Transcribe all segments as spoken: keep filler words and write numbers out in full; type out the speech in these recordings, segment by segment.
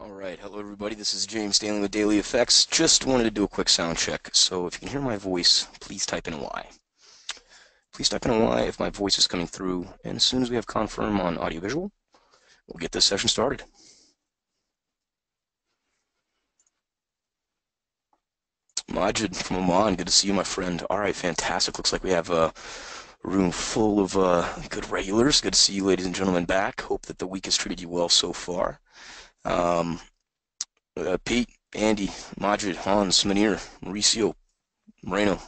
Alright, hello everybody, this is James Stanley with Daily Effects. Just wanted to do a quick sound check, so if you can hear my voice, please type in a Y. Please type in a Y if my voice is coming through, and as soon as we have confirm on audiovisual, we'll get this session started. Majid from Oman, good to see you, my friend. Alright, fantastic. Looks like we have a room full of uh, good regulars. Good to see you, ladies and gentlemen, back. Hope that the week has treated you well so far. Um, uh, Pete, Andy, Majid, Hans, Munir, Mauricio, Moreno,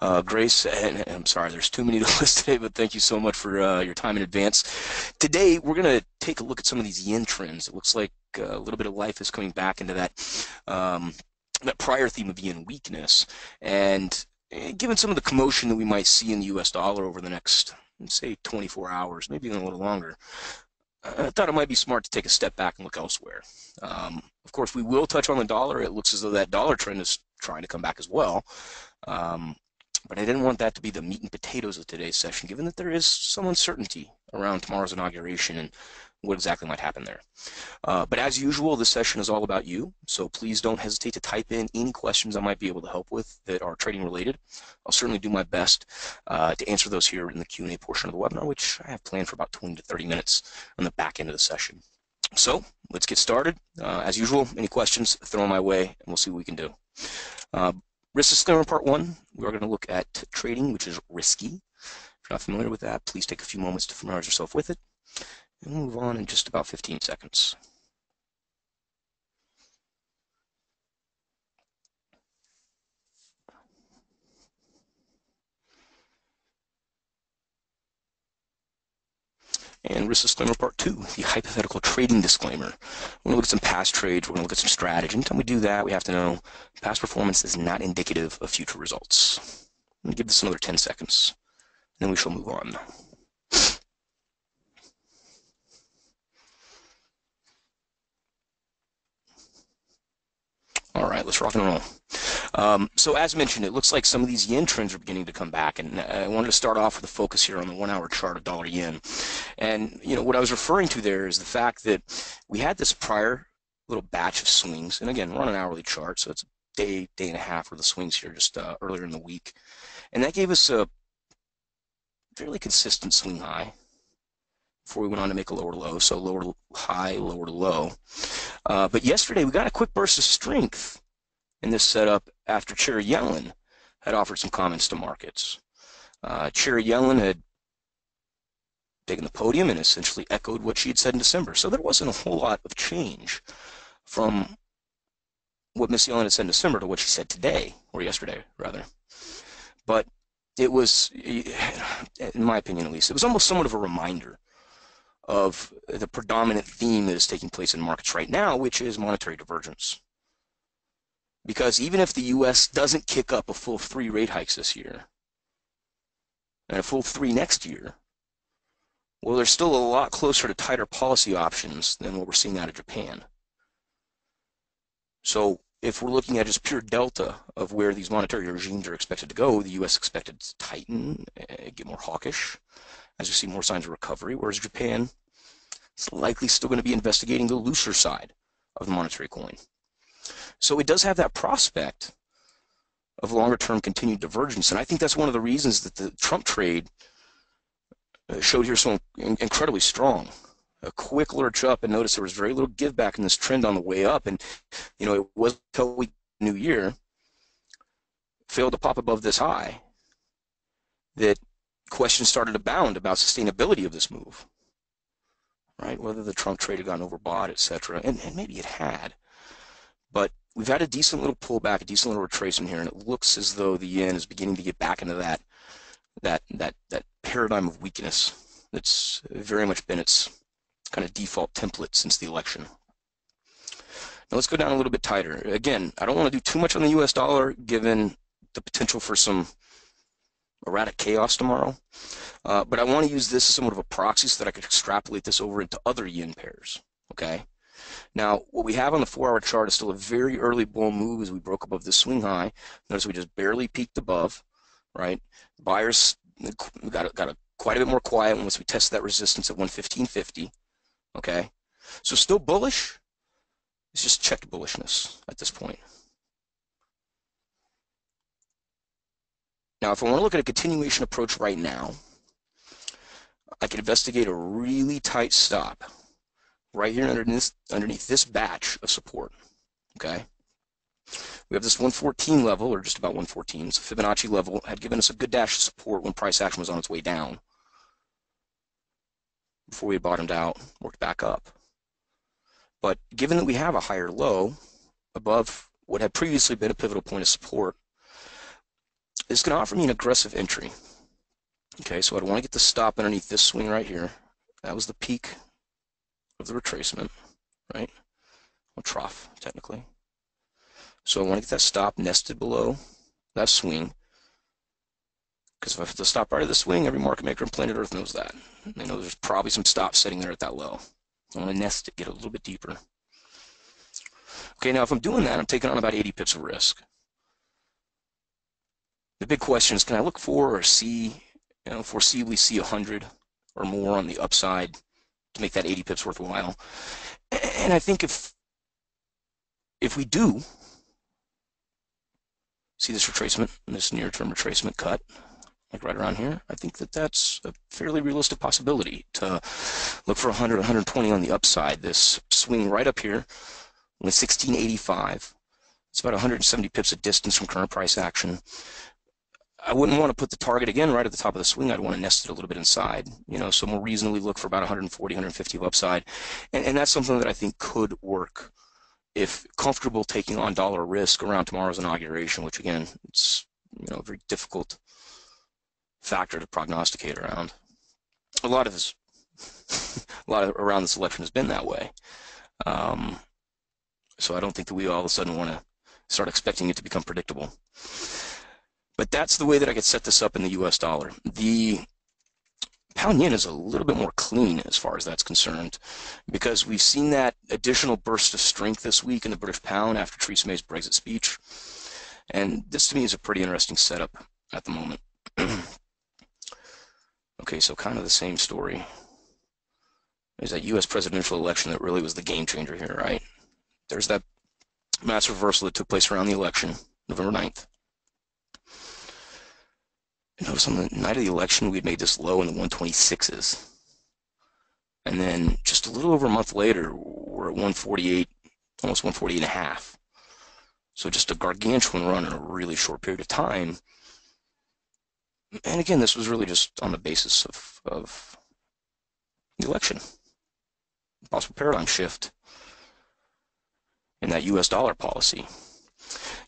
uh, Grace, and I'm sorry, there's too many to list today, but thank you so much for uh, your time in advance. Today, we're going to take a look at some of these yen trends. It looks like a little bit of life is coming back into that, um, that prior theme of yen weakness. And given some of the commotion that we might see in the U S dollar over the next, say, twenty-four hours, maybe even a little longer, I thought it might be smart to take a step back and look elsewhere. Um, of course, we will touch on the dollar. It looks as though that dollar trend is trying to come back as well. Um, but I didn't want that to be the meat and potatoes of today's session, given that there is some uncertainty around tomorrow's inauguration and what exactly might happen there. Uh, but as usual, this session is all about you, so please don't hesitate to type in any questions I might be able to help with that are trading related. I'll certainly do my best uh, to answer those here in the Q and A portion of the webinar, which I have planned for about twenty to thirty minutes on the back end of the session. So let's get started. Uh, as usual, any questions, throw them my way, and we'll see what we can do. Uh, risk disclaimer part one, we are going to look at trading, which is risky. If you're not familiar with that, please take a few moments to familiarize yourself with it. And we'll move on in just about fifteen seconds. And risk disclaimer part two, the hypothetical trading disclaimer. We're going to look at some past trades, we're going to look at some strategy. Anytime we do that, we have to know past performance is not indicative of future results. I'm going to give this another ten seconds, and then we shall move on. All right, let's rock and roll. Um, so as mentioned, it looks like some of these yen trends are beginning to come back, and I wanted to start off with a focus here on the one-hour chart of dollar yen. And you know what I was referring to there is the fact that we had this prior little batch of swings, and again, we're on an hourly chart, so it's a day, day and a half worth of swings here just uh, earlier in the week, and that gave us a fairly consistent swing high before we went on to make a lower low, so lower high, lower to low. Uh, but yesterday we got a quick burst of strength in this setup after Chair Yellen had offered some comments to markets. Uh, Chair Yellen had taken the podium and essentially echoed what she had said in December, so there wasn't a whole lot of change from what Miss Yellen had said in December to what she said today, or yesterday rather. But it was, in my opinion at least, it was almost somewhat of a reminder of the predominant theme that is taking place in markets right now, which is monetary divergence. Because even if the U S doesn't kick up a full three rate hikes this year, and a full three next year, well, they're still a lot closer to tighter policy options than what we're seeing out of Japan. So if we're looking at just pure delta of where these monetary regimes are expected to go, the U S expected to tighten, get more hawkish, as we see more signs of recovery, whereas Japan is likely still going to be investigating the looser side of the monetary coin. So it does have that prospect of longer-term continued divergence, and I think that's one of the reasons that the Trump trade showed here so incredibly strong. A quick lurch up, and notice there was very little give back in this trend on the way up, and you know, it wasn't until we New Year failed to pop above this high that questions started to abound about sustainability of this move, right? Whether the Trump trade had gone overbought, et cetera, and, and maybe it had. But we've had a decent little pullback, a decent little retracement here, and it looks as though the yen is beginning to get back into that that that that paradigm of weakness that's very much been its kind of default template since the election. Now let's go down a little bit tighter. Again, I don't want to do too much on the U S dollar, given the potential for some erratic chaos tomorrow, uh, but I want to use this as somewhat of a proxy so that I could extrapolate this over into other yen pairs, okay? Now, what we have on the four-hour chart is still a very early bull move as we broke above this swing high. Notice we just barely peaked above, right? Buyers got, a, got a, quite a bit more quiet once we tested that resistance at one fifteen fifty, okay? So still bullish, It's just checked bullishness at this point. Now, if I want to look at a continuation approach right now, I could investigate a really tight stop right here underneath, underneath this batch of support, okay? We have this one fourteen level, or just about one fourteen. It's a Fibonacci level, had given us a good dash of support when price action was on its way down before we bottomed out, worked back up. But given that we have a higher low above what had previously been a pivotal point of support, it's going to offer me an aggressive entry. Okay, so I'd want to get the stop underneath this swing right here. That was the peak of the retracement, right? Well, trough, technically. So I want to get that stop nested below that swing, because if I have to stop right of the swing, every market maker on planet Earth knows that. They know there's probably some stops sitting there at that low. I want to nest it, get a little bit deeper. Okay, now if I'm doing that, I'm taking on about eighty pips of risk. The big question is, can I look for or see, you know, foreseeably see one hundred or more on the upside to make that eighty pips worthwhile? And I think if if we do see this retracement, this near-term retracement cut, like right around here, I think that that's a fairly realistic possibility to look for one hundred, one twenty on the upside. This swing right up here with sixteen eighty-five, it's about one hundred seventy pips of distance from current price action. I wouldn't want to put the target again right at the top of the swing. I'd want to nest it a little bit inside, you know, so more reasonably look for about one forty, one fifty of upside. And, and that's something that I think could work if comfortable taking on dollar risk around tomorrow's inauguration, which again, it's, you know, very difficult factor to prognosticate around. A lot of this, a lot of around this election has been that way. Um, so I don't think that we all of a sudden want to start expecting it to become predictable. But that's the way that I could set this up in the U S dollar. The pound yen is a little bit more clean as far as that's concerned, because we've seen that additional burst of strength this week in the British pound after Theresa May's Brexit speech. And this to me is a pretty interesting setup at the moment. Okay, so kind of the same story. There's that U S presidential election that really was the game changer here, right? There's that mass reversal that took place around the election, November ninth. And notice on the night of the election, we'd made this low in the one twenty-sixes. And then just a little over a month later, we're at one forty-eight, almost one forty-eight and a half. So just a gargantuan run in a really short period of time. And again, this was really just on the basis of, of the election, possible paradigm shift in that U S dollar policy.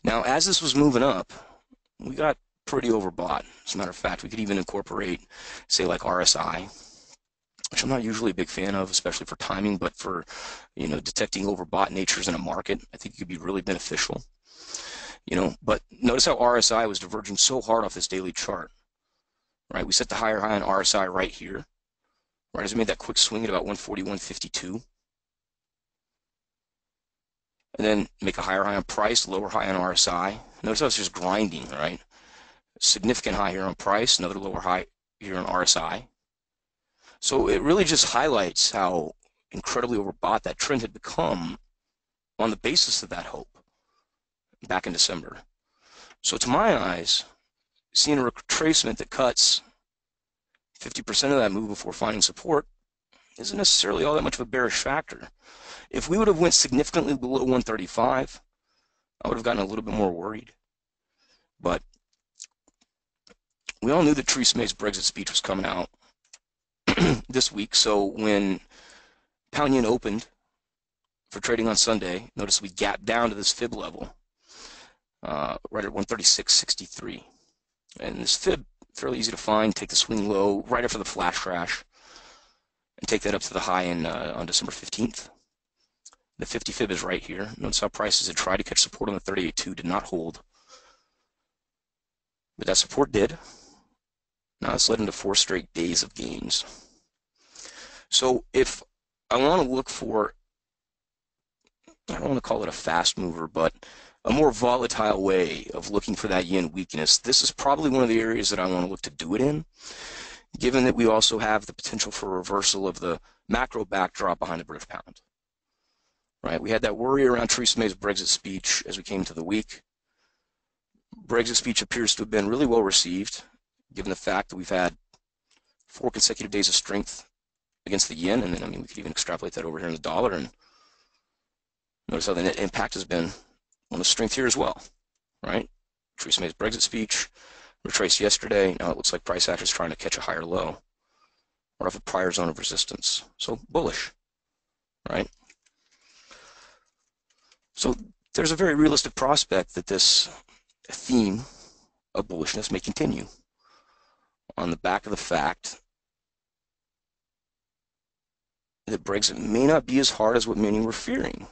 Now, as this was moving up, we got pretty overbought. As a matter of fact, we could even incorporate, say, like R S I, which I'm not usually a big fan of, especially for timing, but for, you know, detecting overbought natures in a market, I think it could be really beneficial. You know, but notice how R S I was diverging so hard off this daily chart. Right, we set the higher high on R S I right here, right as we made that quick swing at about one forty-one fifty-two, and then make a higher high on price, lower high on R S I. Notice how it's just grinding, right? Significant high here on price, another lower high here on R S I. So it really just highlights how incredibly overbought that trend had become on the basis of that hope back in December. So to my eyes, seeing a retracement that cuts fifty percent of that move before finding support isn't necessarily all that much of a bearish factor. If we would have went significantly below one thirty-five, I would have gotten a little bit more worried. But we all knew that Theresa May's Brexit speech was coming out this week, so when pound yen opened for trading on Sunday, notice we gapped down to this fib level, uh, right at one thirty-six sixty-three. And this fib, fairly easy to find. Take the swing low right after the flash crash and take that up to the high in, uh, on December fifteenth. The fifty fib is right here. Notice how prices had tried to catch support on the thirty-eight two, did not hold. But that support did. Now it's led into four straight days of gains. So if I want to look for, I don't want to call it a fast mover, but a more volatile way of looking for that yen weakness, this is probably one of the areas that I want to look to do it in, given that we also have the potential for reversal of the macro backdrop behind the British pound. right? We had that worry around Theresa May's Brexit speech as we came to the week. Brexit speech appears to have been really well received, given the fact that we've had four consecutive days of strength against the yen, and then, I mean, we could even extrapolate that over here in the dollar, and notice how the net impact has been on the strength here as well, right? Theresa May's Brexit speech retraced yesterday. Now it looks like price action is trying to catch a higher low, or off a prior zone of resistance. So bullish, right? So there's a very realistic prospect that this theme of bullishness may continue on the back of the fact that Brexit may not be as hard as what many were fearing.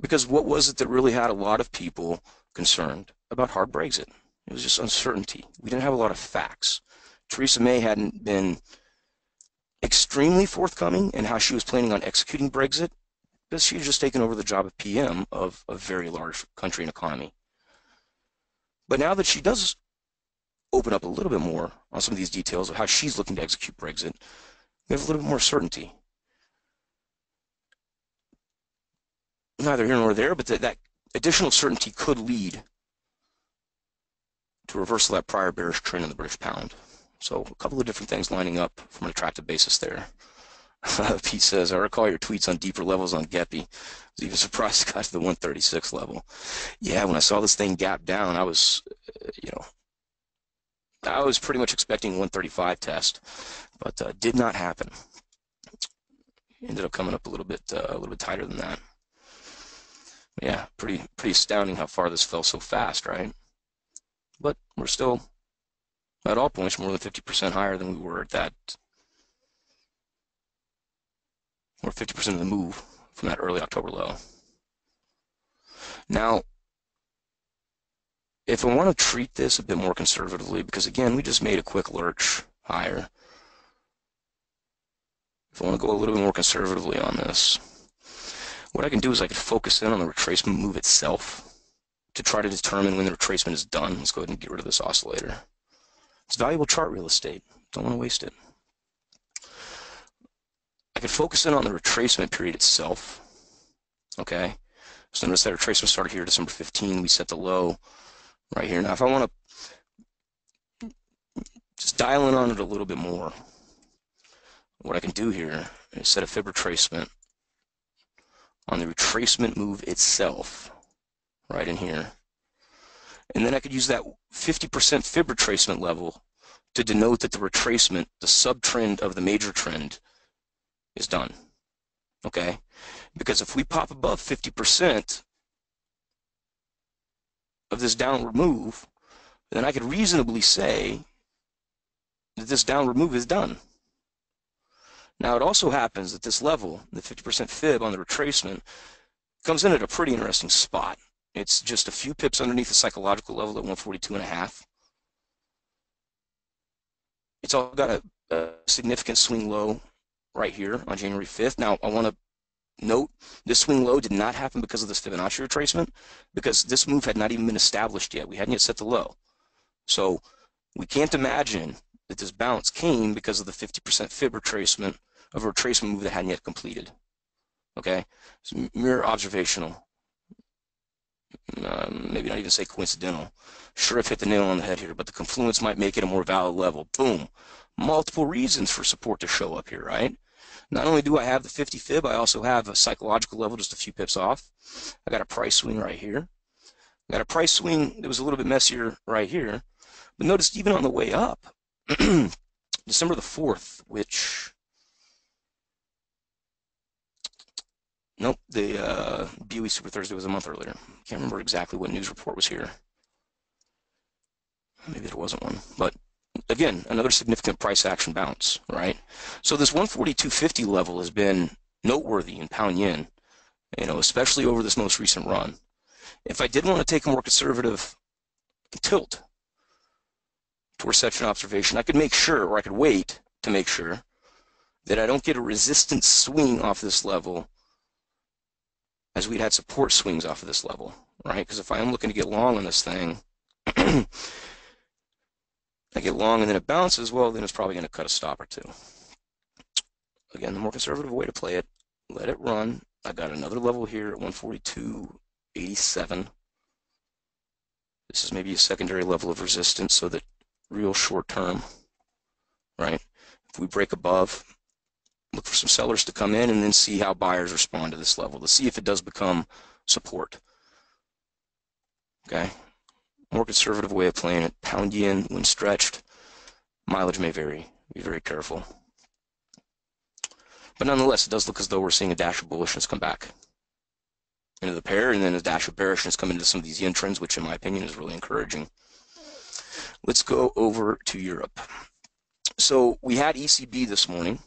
Because what was it that really had a lot of people concerned about hard Brexit? It was just uncertainty. We didn't have a lot of facts. Theresa May hadn't been extremely forthcoming in how she was planning on executing Brexit, because she had just taken over the job of P M of a very large country and economy. But now that she does open up a little bit more on some of these details of how she's looking to execute Brexit, we have a little bit more certainty. Neither here nor there, but that, that additional certainty could lead to reversal of that prior bearish trend in the British pound. So a couple of different things lining up from an attractive basis there. Pete says, I recall your tweets on deeper levels on G E P I. I was even surprised it got to the one thirty-six level. Yeah, when I saw this thing gap down, I was, you know, I was pretty much expecting one thirty-five test, but uh, did not happen. Ended up coming up a little bit, uh, a little bit tighter than that. But yeah, pretty, pretty astounding how far this fell so fast, right? But we're still, at all points, more than fifty percent higher than we were at that, or fifty percent of the move from that early October low. Now, if I want to treat this a bit more conservatively, because again, we just made a quick lurch higher. If I want to go a little bit more conservatively on this, what I can do is I can focus in on the retracement move itself to try to determine when the retracement is done. Let's go ahead and get rid of this oscillator. It's valuable chart real estate. Don't want to waste it. I could focus in on the retracement period itself, okay? So notice that retracement started here December fifteenth. We set the low right here. Now, if I want to just dial in on it a little bit more, what I can do here is set a fib retracement on the retracement move itself right in here. And then I could use that fifty percent fib retracement level to denote that the retracement, the subtrend of the major trend, is done, okay? Because if we pop above fifty percent of this downward move, then I could reasonably say that this downward move is done. Now, it also happens that this level, the fifty percent fib on the retracement, comes in at a pretty interesting spot. It's just a few pips underneath the psychological level at one forty-two and a half. It's all got a, a significant swing low right here on January fifth. Now, I want to note this swing low did not happen because of this Fibonacci retracement, because this move had not even been established yet. We hadn't yet set the low. So we can't imagine that this bounce came because of the fifty percent fib retracement of a retracement move that hadn't yet completed. Okay? It's mere observational, uh, maybe not even say coincidental. Sure, I've hit the nail on the head here, but the confluence might make it a more valid level. Boom. Multiple reasons for support to show up here, right? Not only do I have the fifty fib, I also have a psychological level just a few pips off. I got a price swing right here. I got a price swing that was a little bit messier right here. But notice even on the way up, December the fourth, which, nope, the uh, B O E Super Thursday was a month earlier. Can't remember exactly what news report was here. Maybe there wasn't one, but again, another significant price action bounce, right? So this one forty-two fifty level has been noteworthy in pound yen, you know, especially over this most recent run. If I did want to take a more conservative tilt towards such an observation, I could make sure, or I could wait to make sure that I don't get a resistance swing off this level, as we'd had support swings off of this level, right? Because if I am looking to get long on this thing, I get long and then it bounces, well, then it's probably going to cut a stop or two. Again, the more conservative way to play it, let it run. I got another level here at one forty-two eighty-seven. This is maybe a secondary level of resistance, so that real short term, right? If we break above, look for some sellers to come in and then see how buyers respond to this level to see if it does become support. Okay, more conservative way of playing it. Pound yen when stretched, mileage may vary. Be very careful. But nonetheless, it does look as though we're seeing a dash of bullishness come back into the pair, and then a dash of bearishness come into some of these yen trends, which in my opinion is really encouraging. Let's go over to Europe. So we had E C B this morning,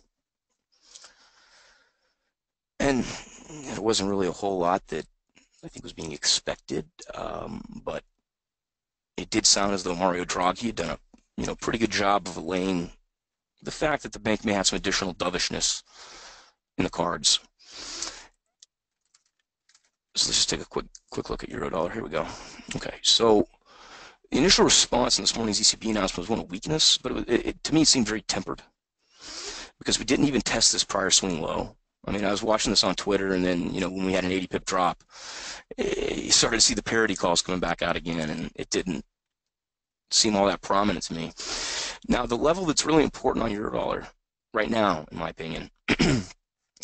and there wasn't really a whole lot that I think was being expected, um, but it did sound as though Mario Draghi had done a you know pretty good job of allaying the fact that the bank may have some additional dovishness in the cards. So let's just take a quick quick look at euro dollar. Here we go. Okay, so the initial response in this morning's E C B announcement was one of weakness, but it, it, to me it seemed very tempered because we didn't even test this prior swing low. I mean, I was watching this on Twitter, and then you know when we had an eighty pip drop, it, you started to see the parity calls coming back out again, and it didn't seem all that prominent to me. Now, the level that's really important on euro dollar right now, in my opinion,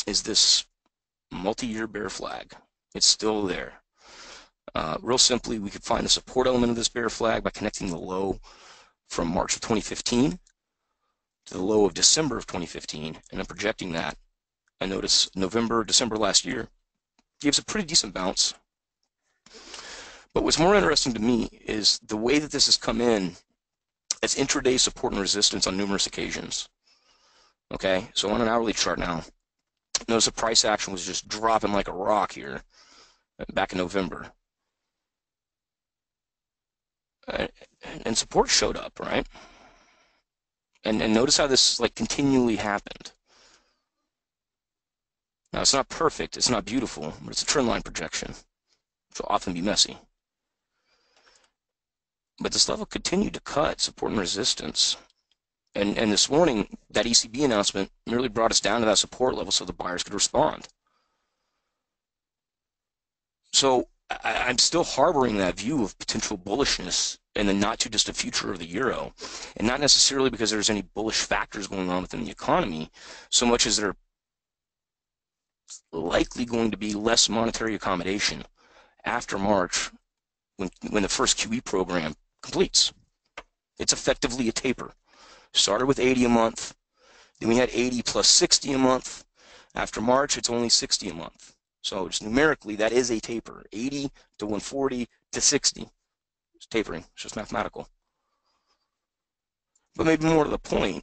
is this multi-year bear flag. It's still there. Uh, real simply, we could find the support element of this bear flag by connecting the low from March of twenty fifteen to the low of December of twenty fifteen, and then projecting that. I notice November, December last year gives a pretty decent bounce. But what's more interesting to me is the way that this has come in as intraday support and resistance on numerous occasions. Okay, so on an hourly chart now, notice the price action was just dropping like a rock here back in November. And support showed up, right? And, and notice how this like continually happened. Now, it's not perfect, it's not beautiful, but it's a trend line projection, which will often be messy. But this level continued to cut support and resistance. And, and this morning, that E C B announcement merely brought us down to that support level so the buyers could respond. So I, I'm still harboring that view of potential bullishness in the not-too-distant future of the euro, and not necessarily because there's any bullish factors going on within the economy, so much as there are likely going to be less monetary accommodation after March when, when the first Q E program completes. It's effectively a taper. Started with eighty a month, then we had eighty plus sixty a month. After March, it's only sixty a month. So just numerically, that is a taper. eighty to one forty to sixty. It's tapering. It's just mathematical. But maybe more to the point,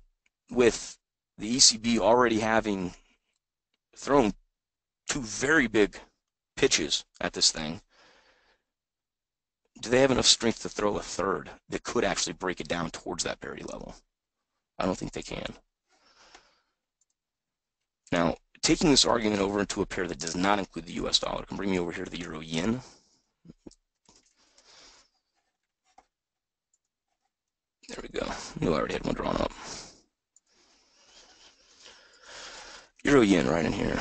with the E C B already having thrown two very big pitches at this thing, do they have enough strength to throw a third that could actually break it down towards that parity level? I don't think they can. Now, taking this argument over into a pair that does not include the U S dollar, can bring me over here to the euro yen. There we go. I knew I already had one drawn up. Euro yen right in here.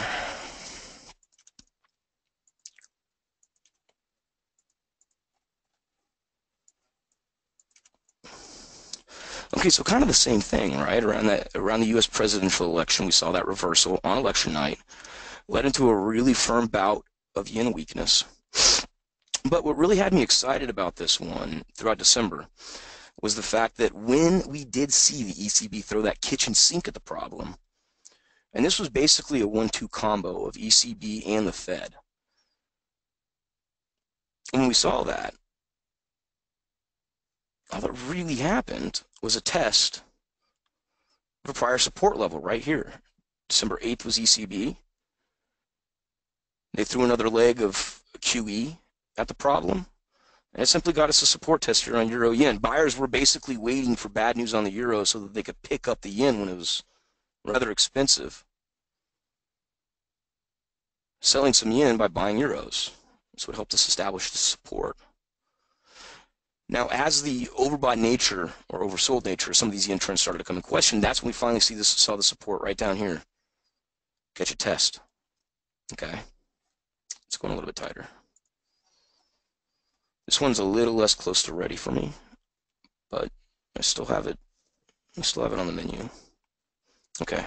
Okay, so kind of the same thing, right? Around that, around the U S presidential election, we saw that reversal on election night, led into a really firm bout of yen weakness. But what really had me excited about this one throughout December was the fact that when we did see the E C B throw that kitchen sink at the problem, and this was basically a one two combo of E C B and the Fed, when we saw that, all that really happened was a test of a prior support level right here. December eighth was E C B. They threw another leg of Q E at the problem, and it simply got us a support test here on euro yen. Buyers were basically waiting for bad news on the euro so that they could pick up the yen when it was rather expensive, selling some yen by buying euros. This would help us establish the support. Now, as the overbought nature or oversold nature of some of these yen trends started to come in question, that's when we finally see this, saw the support right down here. Catch a test. Okay. It's going a little bit tighter. This one's a little less close to ready for me, but I still have it. I still have it on the menu. Okay,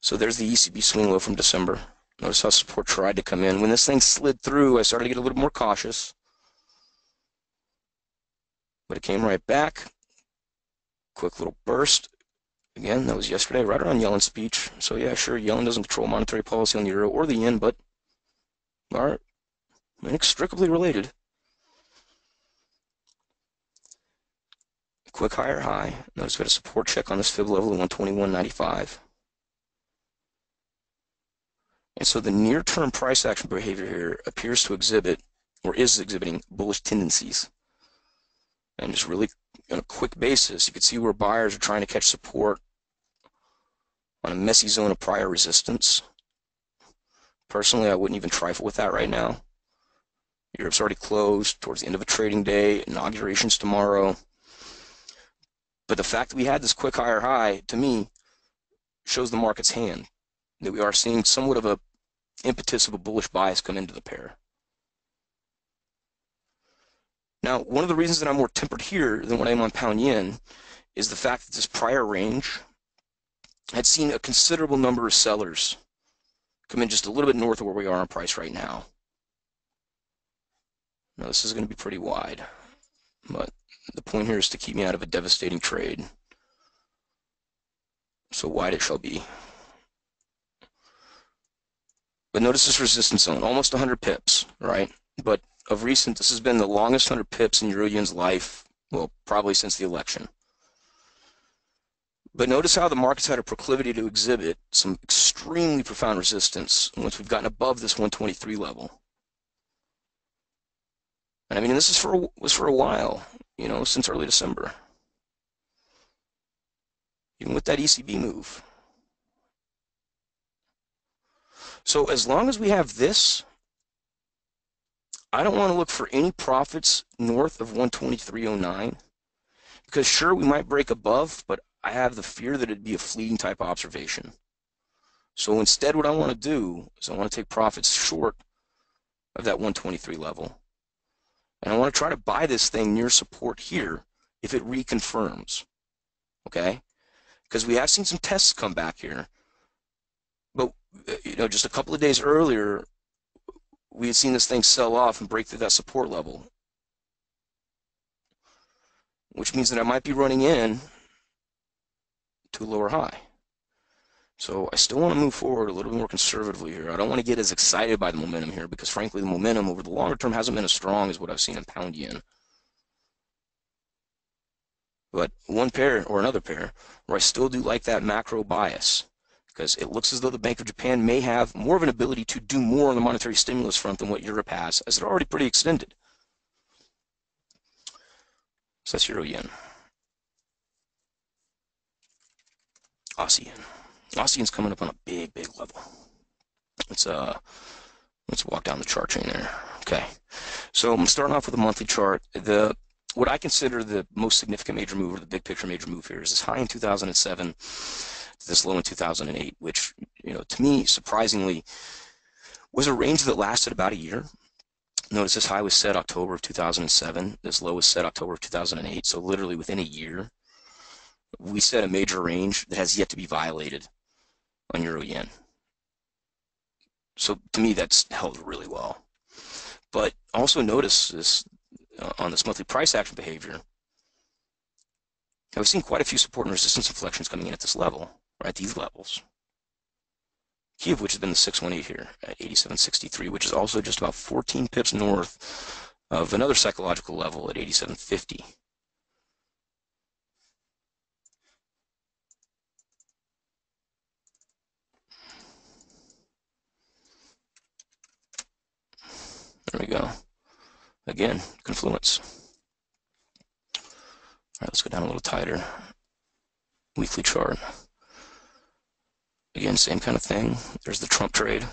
so there's the E C B swing low from December. Notice how support tried to come in. When this thing slid through, I started to get a little more cautious, but it came right back. Quick little burst. Again, that was yesterday, right around Yellen's speech. So yeah, sure, Yellen doesn't control monetary policy on the euro or the yen, but are inextricably related. Quick higher high. Notice we had a support check on this fib level of one twenty-one ninety-five. And so the near-term price action behavior here appears to exhibit, or is exhibiting, bullish tendencies. And just really on a quick basis, you can see where buyers are trying to catch support on a messy zone of prior resistance. Personally, I wouldn't even trifle with that right now. Europe's already closed towards the end of a trading day, inauguration's tomorrow. But the fact that we had this quick higher high, to me, shows the market's hand, that we are seeing somewhat of a impetus of a bullish bias come into the pair. Now, one of the reasons that I'm more tempered here than when I'm on pound yen is the fact that this prior range had seen a considerable number of sellers come in just a little bit north of where we are on price right now. Now, this is going to be pretty wide, but the point here is to keep me out of a devastating trade. So wide it shall be. But notice this resistance zone, almost one hundred pips, right? But of recent, this has been the longest one hundred pips in Euro/Yen's life, well, probably since the election. But notice how the market's had a proclivity to exhibit some extremely profound resistance once we've gotten above this one twenty-three level. And I mean, this is for was for a while, you know, since early December. Even with that E C B move. So as long as we have this, I don't want to look for any profits north of one twenty-three oh nine, because sure, we might break above, but I have the fear that it'd be a fleeting type observation. So instead, what I want to do is I want to take profits short of that one twenty-three level. And I want to try to buy this thing near support here if it reconfirms, okay? Because we have seen some tests come back here. But, you know, just a couple of days earlier, we had seen this thing sell off and break through that support level, which means that I might be running in to a lower high. So I still want to move forward a little bit more conservatively here. I don't want to get as excited by the momentum here, because frankly the momentum over the longer term hasn't been as strong as what I've seen in pound yen. But one pair or another pair where I still do like that macro bias, because it looks as though the Bank of Japan may have more of an ability to do more on the monetary stimulus front than what Europe has, as they're already pretty extended. So that's Euro yen. Aussie yen. Aussie yen's coming up on a big, big level. Let's uh, let's walk down the chart chain there. Okay, so I'm starting off with a monthly chart. The what I consider the most significant major move, or the big picture major move here, is this high in two thousand seven, to this low in two thousand eight, which, you know, to me surprisingly was a range that lasted about a year. Notice this high was set October of two thousand seven. This low was set October of two thousand eight. So literally within a year, we set a major range that has yet to be violated on Euro Yen. So to me, that's held really well. But also notice this uh, on this monthly price action behavior. Now, we've seen quite a few support and resistance inflections coming in at this level, or at these levels. Key of which has been the six one eight here at eighty-seven sixty-three, which is also just about fourteen pips north of another psychological level at eighty-seven fifty. There we go. Again, confluence. All right, let's go down a little tighter. Weekly chart. Again, same kind of thing. There's the Trump trade.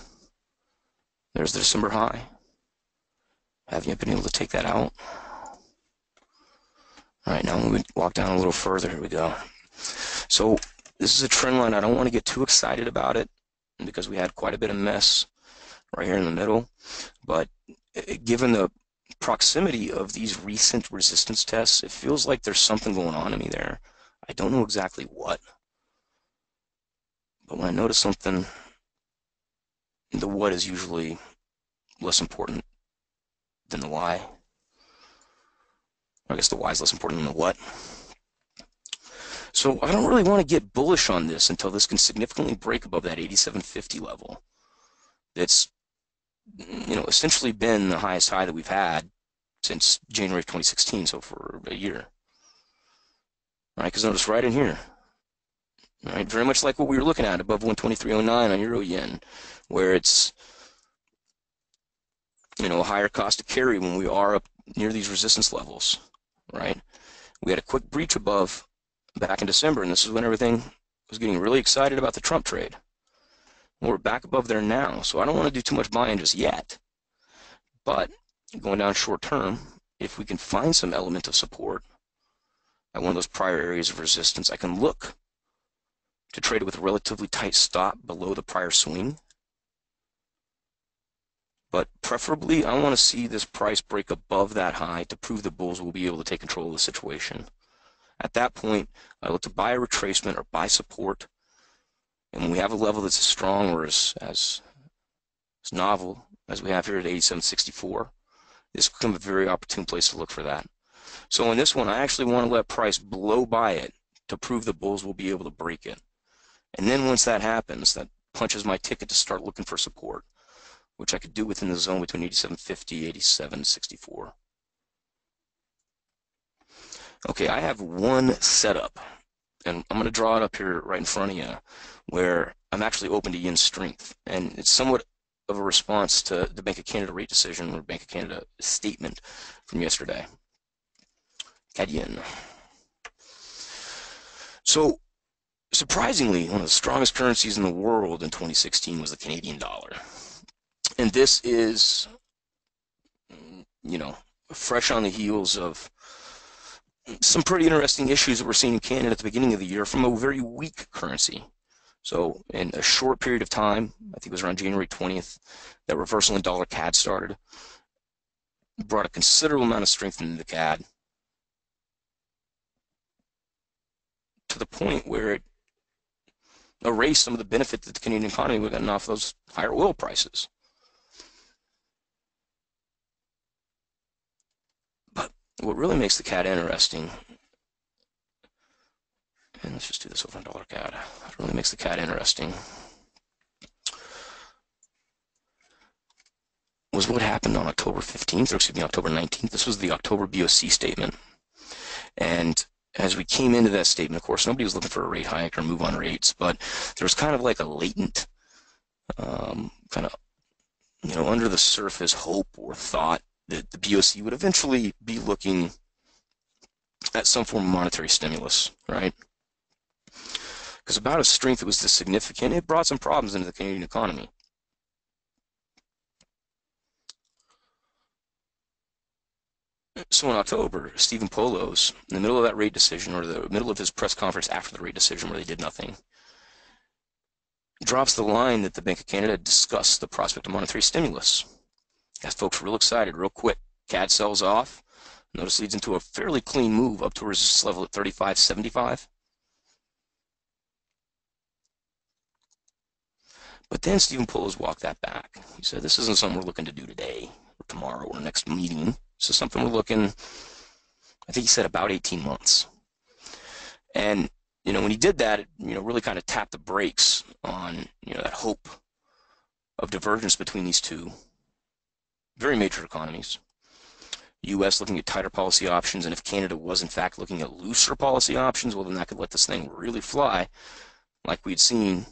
There's the December high. Haven't yet been able to take that out. All right, now when we walk down a little further, here we go. So this is a trend line. I don't want to get too excited about it because we had quite a bit of mess. right here in the middle. But given the proximity of these recent resistance tests, it feels like there's something going on in me there. I don't know exactly what, but when I notice something, the what is usually less important than the why. I guess the why is less important than the what. So I don't really want to get bullish on this until this can significantly break above that eighty-seven fifty level. That's, you know, essentially been the highest high that we've had since January of twenty sixteen, so for a year. All right, because notice right in here, all right, very much like what we were looking at above one twenty-three oh nine on Euro Yen, where it's, you know, a higher cost to carry when we are up near these resistance levels, right? We had a quick breach above back in December, and this is when everything was getting really excited about the Trump trade. We're back above there now, so I don't want to do too much buying just yet. But going down short term, if we can find some element of support at one of those prior areas of resistance, I can look to trade with a relatively tight stop below the prior swing. But preferably, I want to see this price break above that high to prove the bulls will be able to take control of the situation. At that point, I look to buy a retracement or buy support. And when we have a level that's as strong or as, as, as novel as we have here at eighty-seven sixty-four, this could become a very opportune place to look for that. So in this one, I actually want to let price blow by it to prove the bulls will be able to break it. And then once that happens, that punches my ticket to start looking for support, which I could do within the zone between eighty-seven fifty, eighty-seven sixty-four. Okay, I have one setup, and I'm going to draw it up here right in front of you, where I'm actually open to yen strength. And it's somewhat of a response to the Bank of Canada rate decision, or Bank of Canada statement from yesterday. C A D yen. So, surprisingly, one of the strongest currencies in the world in twenty sixteen was the Canadian dollar. And this is, you know, fresh on the heels of some pretty interesting issues that we're seeing in Canada at the beginning of the year from a very weak currency. So in a short period of time, I think it was around January twentieth, that reversal in dollar C A D started. It brought a considerable amount of strength into the C A D to the point where it erased some of the benefit that the Canadian economy would have gotten off those higher oil prices. What really makes the C A D interesting, and let's just do this over on dollar C A D. What really makes the C A D interesting was what happened on October fifteenth, or excuse me, October nineteenth. This was the October B O C statement. And as we came into that statement, of course, nobody was looking for a rate hike or move on rates, but there was kind of like a latent, um, kind of, you know, under the surface hope or thought that the B O C would eventually be looking at some form of monetary stimulus, right? Because about a strength that was this significant, it brought some problems into the Canadian economy. So in October, Stephen Poloz, in the middle of that rate decision, or the middle of his press conference after the rate decision where they did nothing, drops the line that the Bank of Canada discussed the prospect of monetary stimulus. Got folks real excited, real quick. C A D sells off. Notice leads into a fairly clean move up to a resistance level at thirty-five seventy-five. But then Stephen Poloz walked that back. He said, this isn't something we're looking to do today or tomorrow or next meeting. This is something we're looking, I think he said about eighteen months. And, you know, when he did that, it, you know, really kind of tapped the brakes on, you know, that hope of divergence between these two very major economies. U S looking at tighter policy options, and if Canada was in fact looking at looser policy options, well then that could let this thing really fly, like we'd seen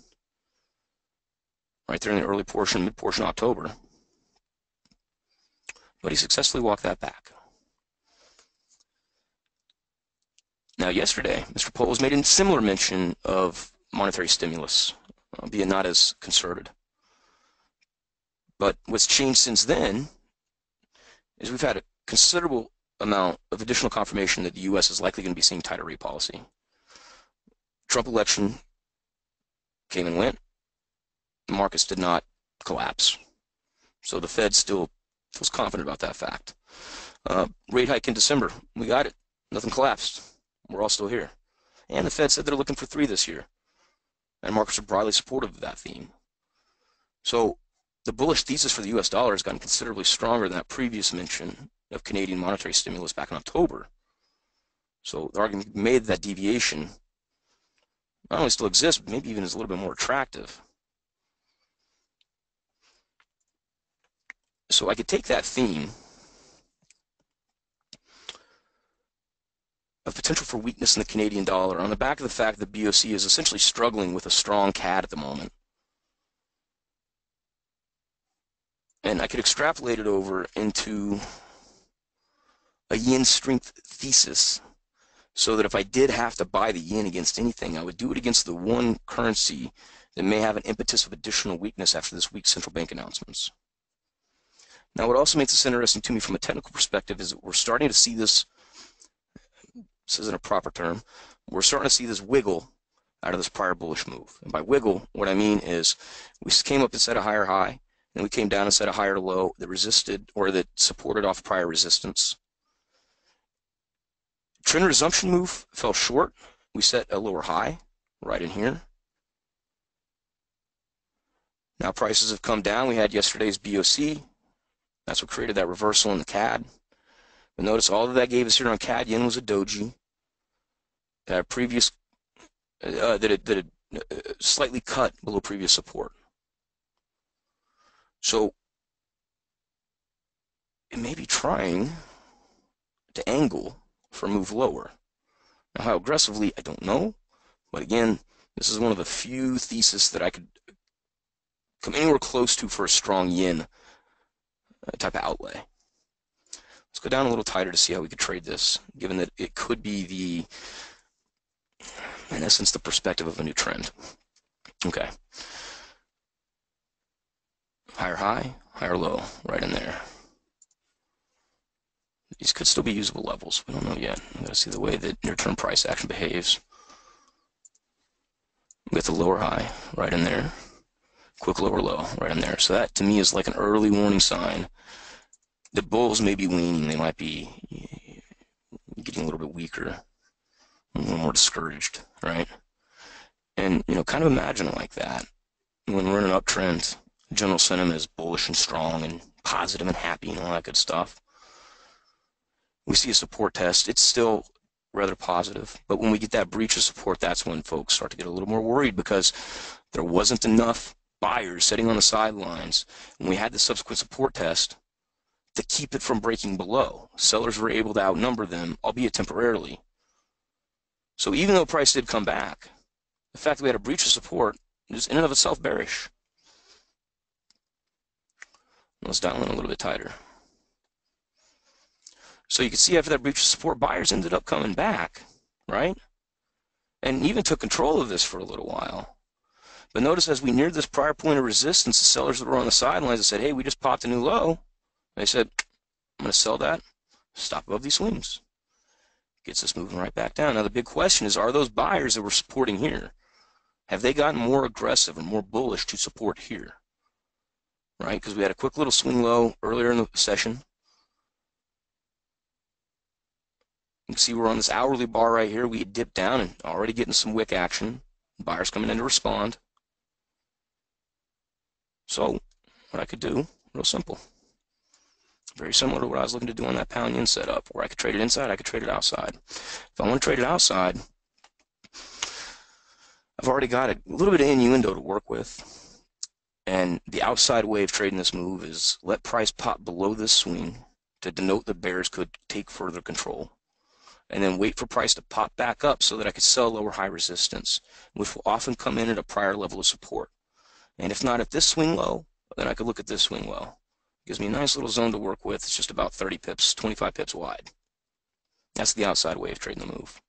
right there in the early portion, mid portion of October. But he successfully walked that back. Now yesterday, Mister Poloz made a similar mention of monetary stimulus, albeit not as concerted. But what's changed since then is we've had a considerable amount of additional confirmation that the U S is likely going to be seeing tighter rate policy. Trump election came and went. The markets did not collapse. So the Fed still feels confident about that fact. Uh, rate hike in December, we got it. Nothing collapsed. We're all still here. And the Fed said they're looking for three this year. And markets are broadly supportive of that theme. So the bullish thesis for the U S dollar has gotten considerably stronger than that previous mention of Canadian monetary stimulus back in October. So the argument made that deviation not only still exists, but maybe even is a little bit more attractive. So I could take that theme of potential for weakness in the Canadian dollar on the back of the fact that the B O C is essentially struggling with a strong C A D at the moment. And I could extrapolate it over into a yen strength thesis so that if I did have to buy the yen against anything, I would do it against the one currency that may have an impetus of additional weakness after this week's central bank announcements. Now, what also makes this interesting to me from a technical perspective is that we're starting to see this, this isn't a proper term, we're starting to see this wiggle out of this prior bullish move. And by wiggle, what I mean is we came up and set a higher high, and we came down and set a higher low that resisted or that supported off prior resistance. Trend resumption move fell short. We set a lower high right in here. Now prices have come down. We had yesterday's B O C. That's what created that reversal in the C A D. But notice all that that gave us here on C A D yen was a doji that previous uh, that it, that it uh, slightly cut below previous support. So it may be trying to angle for a move lower. Now, how aggressively, I don't know. But again, this is one of the few theses that I could come anywhere close to for a strong yen type of outlay. Let's go down a little tighter to see how we could trade this, given that it could be the, in essence, the perspective of a new trend. Okay. Higher high, higher low, right in there. These could still be usable levels. We don't know yet. We've got to see the way that near-term price action behaves. We got the lower high right in there. Quick lower low right in there. So that, to me, is like an early warning sign. The bulls may be weaning. They might be getting a little bit weaker, a little more discouraged, right? And, you know, kind of imagine it like that. When we're in an uptrend, general sentiment is bullish and strong and positive and happy and all that good stuff. We see a support test. It's still rather positive, but when we get that breach of support, that's when folks start to get a little more worried because there wasn't enough buyers sitting on the sidelines. And we had the subsequent support test to keep it from breaking below. Sellers were able to outnumber them, albeit temporarily. So even though price did come back, the fact that we had a breach of support is in and of itself bearish. Let's dial in a little bit tighter. So you can see after that breach of support, buyers ended up coming back, right? And even took control of this for a little while. But notice as we neared this prior point of resistance, the sellers that were on the sidelines that said, hey, we just popped a new low. They said, I'm going to sell that, stop above these swings. Gets us moving right back down. Now the big question is, are those buyers that were supporting here, have they gotten more aggressive and more bullish to support here? Right, because we had a quick little swing low earlier in the session. You can see we're on this hourly bar right here. We dipped down and already getting some wick action. Buyers coming in to respond. So what I could do, real simple. Very similar to what I was looking to do on that pound yen setup, where I could trade it inside, I could trade it outside. If I want to trade it outside, I've already got a little bit of innuendo to work with. And the outside way of trading this move is let price pop below this swing to denote the bears could take further control. And then wait for price to pop back up so that I could sell lower high resistance, which will often come in at a prior level of support. And if not at this swing low, then I could look at this swing low. It gives me a nice little zone to work with. It's just about thirty pips, twenty-five pips wide. That's the outside way of trading the move.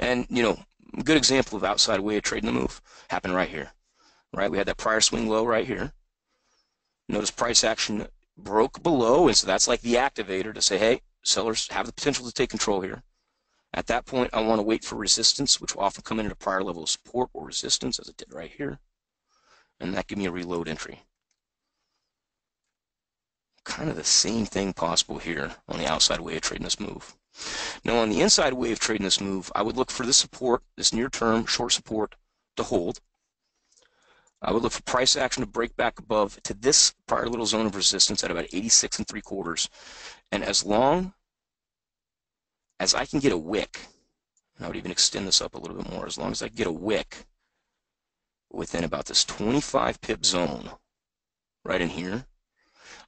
And, you know, a good example of outside way of trading the move happened right here. Right, we had that prior swing low right here. Notice price action broke below, and so that's like the activator to say, hey, sellers have the potential to take control here. At that point, I want to wait for resistance, which will often come in at a prior level of support or resistance, as it did right here. And that gives me a reload entry. kind of the same thing possible here on the outside way of trading this move. Now on the inside way of trading this move, I would look for this support, this near-term short support to hold. I would look for price action to break back above to this prior little zone of resistance at about eighty-six and three quarters. And as long as I can get a wick, and I would even extend this up a little bit more, as long as I can get a wick within about this twenty-five pip zone right in here,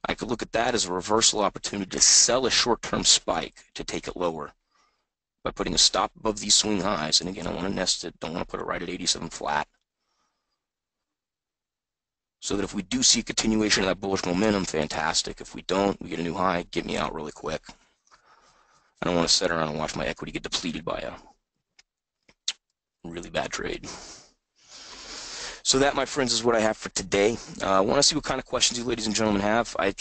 I could look at that as a reversal opportunity to sell a short-term spike to take it lower by putting a stop above these swing highs. And again, I want to nest it, don't want to put it right at eighty-seven flat. So that if we do see a continuation of that bullish momentum, fantastic. If we don't, we get a new high, get me out really quick. I don't want to sit around and watch my equity get depleted by a really bad trade. So that, my friends, is what I have for today. Uh, I want to see what kind of questions you ladies and gentlemen have. I,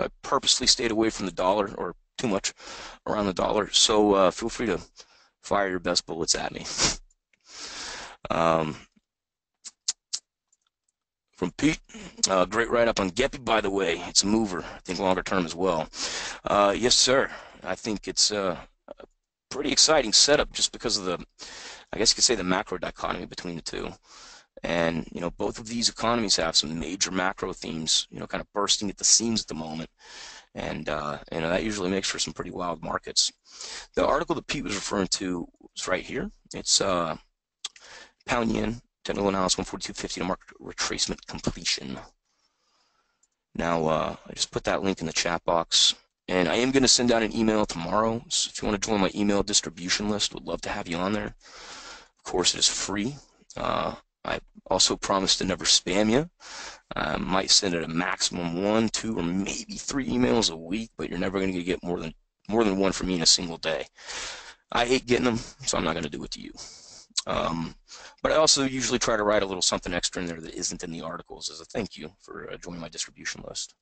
I purposely stayed away from the dollar, or too much around the dollar, so uh, feel free to fire your best bullets at me. um, From Pete, uh, great write-up on G E P I, by the way. It's a mover, I think longer term as well. Uh, yes, sir. I think it's uh, a pretty exciting setup just because of the, I guess you could say, the macro dichotomy between the two. And, you know, both of these economies have some major macro themes, you know, kind of bursting at the seams at the moment. And, uh, you know, that usually makes for some pretty wild markets. The article that Pete was referring to is right here. It's uh, Pound Yen, Technical Analysis one forty-two fifty to mark retracement completion. Now, uh, I just put that link in the chat box. And I am going to send out an email tomorrow. So if you want to join my email distribution list, would love to have you on there. Of course, it is free. Uh, I also promise to never spam you. I might send out a maximum one, two, or maybe three emails a week, but you're never going to get more than more than one from me in a single day. I hate getting them, so I'm not going to do it to you. Um, but I also usually try to write a little something extra in there that isn't in the articles as a thank you for uh, joining my distribution list.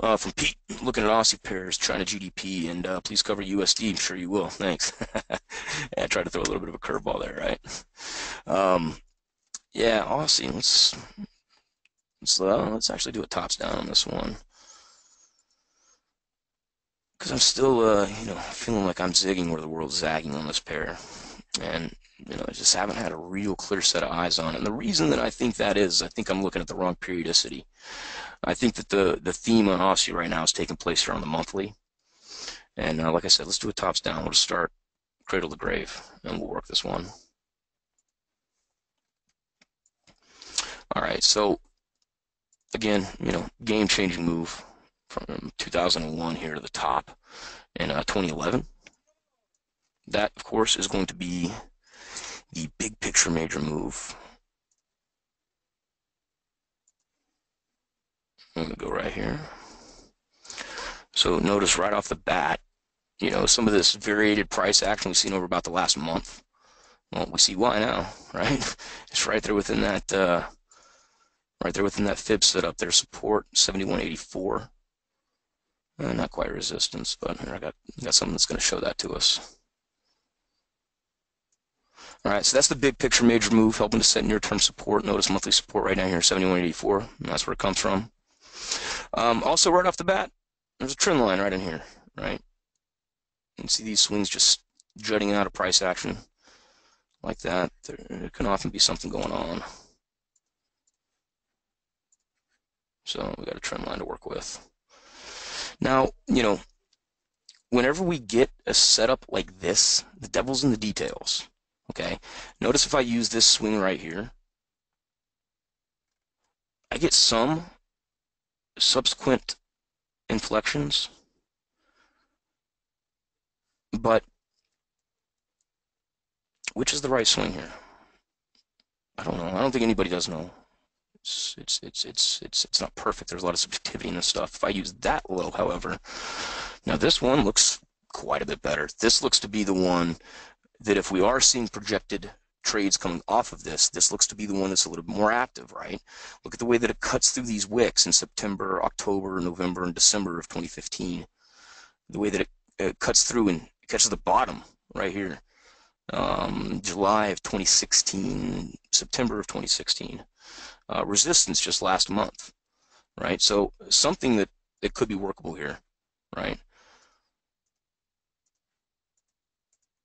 Uh, from Pete, looking at Aussie pairs, China G D P, and uh, please cover U S D. I'm sure you will. Thanks. Yeah, I tried to throw a little bit of a curveball there, right? Um, yeah, Aussie. Let's let's, uh, let's actually do a tops down on this one, because I'm still, uh, you know, feeling like I'm zigging where the world's zagging on this pair, and you know, I just haven't had a real clear set of eyes on it. And the reason that I think that is, I think I'm looking at the wrong periodicity. I think that the the theme on Aussie right now is taking place here on the monthly. And uh, like I said, let's do a tops down. We'll start cradle to grave, and we'll work this one. All right. So again, you know, game-changing move from two thousand one here to the top in uh, twenty eleven. That, of course, is going to be the big picture major move. I'm going to go right here. So notice right off the bat, you know, some of this variated price action we've seen over about the last month. Well, we see why now, right? It's right there within that, uh, right there within that fib setup there, support seventy-one eighty-four. Uh, not quite resistance, but I got, got something that's going to show that to us. All right, so that's the big picture major move, helping to set near-term support. Notice monthly support right down here, seventy-one eighty-four. That's where it comes from. Um, also, right off the bat, there's a trend line right in here, right? You can see these swings just jutting out of price action like that. There, there can often be something going on. So we got a trend line to work with. Now, you know, whenever we get a setup like this, the devil's in the details, okay? Notice if I use this swing right here, I get some subsequent inflections, but which is the right swing here? I don't know. I don't think anybody does know. It's, it's it's it's it's it's not perfect. There's a lot of subjectivity in this stuff. If I use that low, however, now this one looks quite a bit better. This looks to be the one that if we are seeing projected trades coming off of this, this looks to be the one that's a little bit more active, right? Look at the way that it cuts through these wicks in September, October, November, and December of twenty fifteen. The way that it, it cuts through and catches the bottom right here, um, July of twenty sixteen, September of twenty sixteen. Uh, resistance just last month. right? So something that, that could be workable here, right?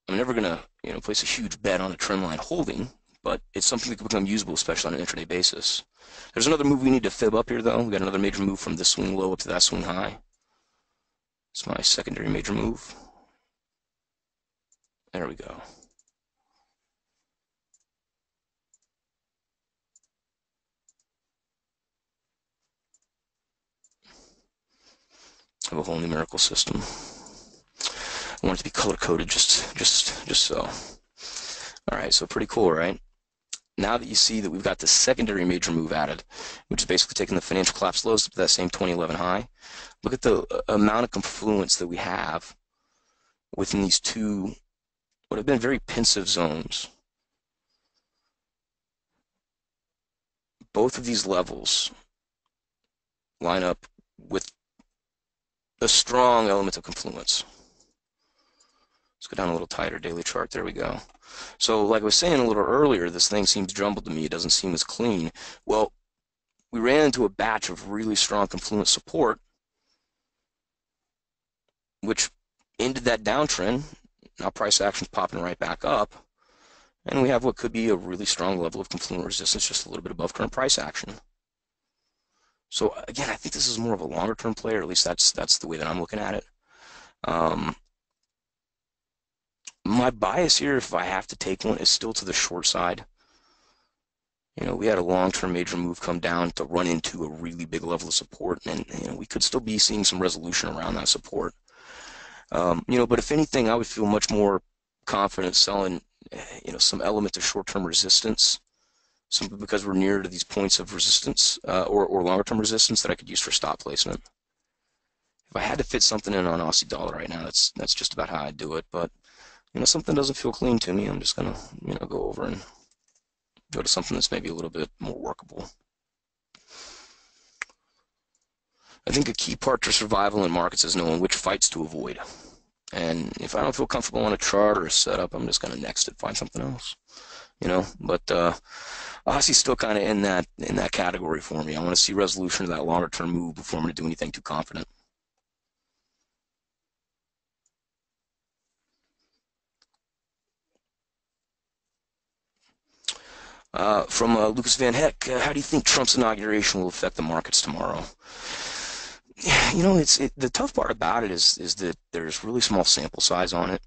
I'm never going to, you know, place a huge bet on a trend line holding, but it's something that could become usable, especially on an intraday basis. There's another move we need to fib up here, though. We've got another major move from this swing low up to that swing high. It's my secondary major move. There we go. I have a whole numerical system. I want it to be color-coded just, just, just so. All right, so pretty cool, right? Now that you see that we've got the secondary major move added, which is basically taking the financial collapse lows up to that same twenty eleven high, look at the amount of confluence that we have within these two, what have been very pensive zones. Both of these levels line up with a strong element of confluence. Let's go down a little tighter daily chart. There we go. So like I was saying a little earlier, this thing seems jumbled to me. It doesn't seem as clean. Well, we ran into a batch of really strong confluence support, which ended that downtrend. Now price action's popping right back up, and we have what could be a really strong level of confluent resistance just a little bit above current price action. So again, I think this is more of a longer term play, or at least that's that's the way that I'm looking at it. Um, my bias here, if I have to take one, is still to the short side. You know, we had a long-term major move come down to run into a really big level of support, and you know, we could still be seeing some resolution around that support. Um, you know, but if anything, I would feel much more confident selling, you know, some element of short-term resistance, simply because we're near to these points of resistance uh, or, or longer-term resistance that I could use for stop placement. If I had to fit something in on Aussie dollar right now, that's that's just about how I do it. But you know, something doesn't feel clean to me. I'm just gonna you know go over and go to something that's maybe a little bit more workable. I think a key part to survival in markets is knowing which fights to avoid. And if I don't feel comfortable on a chart or a setup, I'm just gonna next it, find something else. You know, but uh, Aussie's still kind of in that in that category for me. I want to see resolution of that longer term move before I'm gonna do anything too confident. Uh, from uh, Lucas Van Heck, uh, how do you think Trump's inauguration will affect the markets tomorrow? You know, it's it, the tough part about it is is that there's really small sample size on it.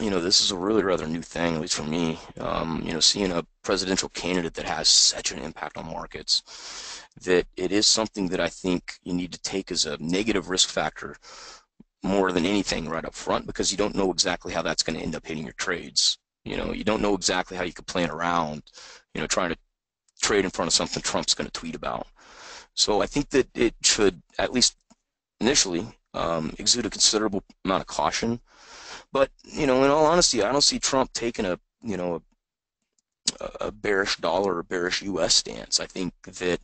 You know, this is a really rather new thing, at least for me. Um, you know, seeing a presidential candidate that has such an impact on markets, that it is something that I think you need to take as a negative risk factor more than anything right up front, because you don't know exactly how that's going to end up hitting your trades. You know, you don't know exactly how you could plan around, you know, trying to trade in front of something Trump's going to tweet about. So I think that it should, at least initially, um, exude a considerable amount of caution. But, you know, in all honesty, I don't see Trump taking a, you know, a, a bearish dollar or bearish U S stance. I think that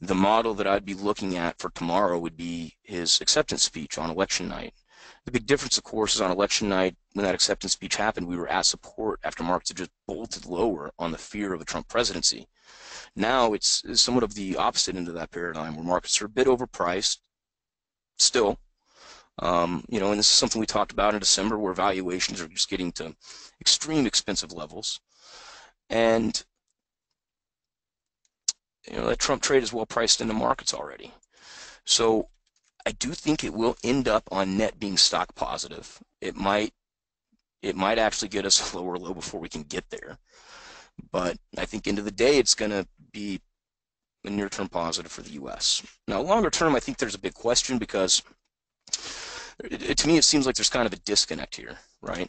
the model that I'd be looking at for tomorrow would be his acceptance speech on election night. The big difference, of course, is on election night, when that acceptance speech happened, we were at support after markets had just bolted lower on the fear of a Trump presidency. Now it's somewhat of the opposite end of that paradigm, where markets are a bit overpriced still. Um, you know, and this is something we talked about in December, where valuations are just getting to extreme expensive levels. And, you know, that Trump trade is well priced into markets already. So I do think it will end up on net being stock positive. It might, it might actually get us a lower low before we can get there. But I think end of the day, it's going to be a near-term positive for the U S Now, longer term, I think there's a big question, because it, it, to me, it seems like there's kind of a disconnect here, right?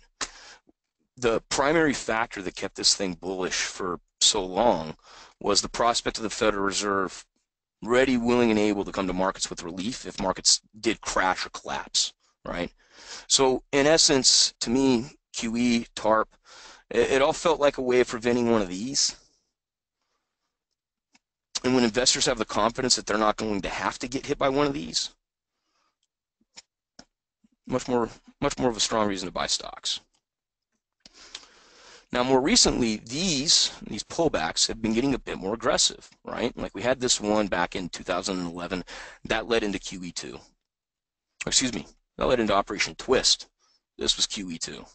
The primary factor that kept this thing bullish for so long was the prospect of the Federal Reserve ready, willing, and able to come to markets with relief if markets did crash or collapse, right? So in essence, to me, Q E, TARP, it, it all felt like a way of preventing one of these. And when investors have the confidence that they're not going to have to get hit by one of these, much more, much more of a strong reason to buy stocks. Now, more recently, these these pullbacks have been getting a bit more aggressive, right? Like we had this one back in two thousand eleven that led into Q E two. Excuse me, that led into Operation Twist. This was Q E two.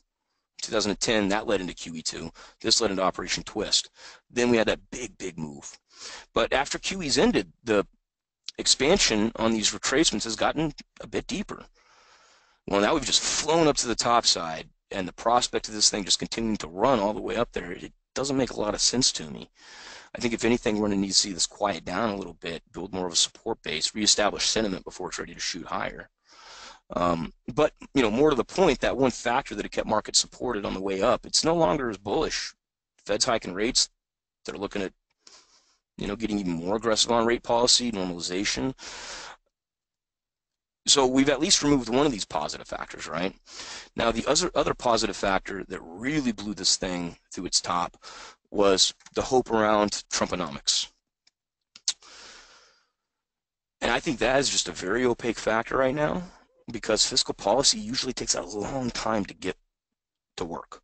two thousand ten, that led into Q E two. This led into Operation Twist. Then we had that big, big move. But after Q E's ended, the expansion on these retracements has gotten a bit deeper. Well, now we've just flown up to the top side, and the prospect of this thing just continuing to run all the way up there, it doesn't make a lot of sense to me. I think if anything, we're going to need to see this quiet down a little bit, build more of a support base, reestablish sentiment before it's ready to shoot higher. Um, but, you know, more to the point, that one factor that it kept markets supported on the way up, it's no longer as bullish. Fed's hiking rates, they're looking at, you know, getting even more aggressive on rate policy, normalization. So we've at least removed one of these positive factors, right? Now, the other, other positive factor that really blew this thing through its top was the hope around Trumponomics. And I think that is just a very opaque factor right now, because fiscal policy usually takes a long time to get to work.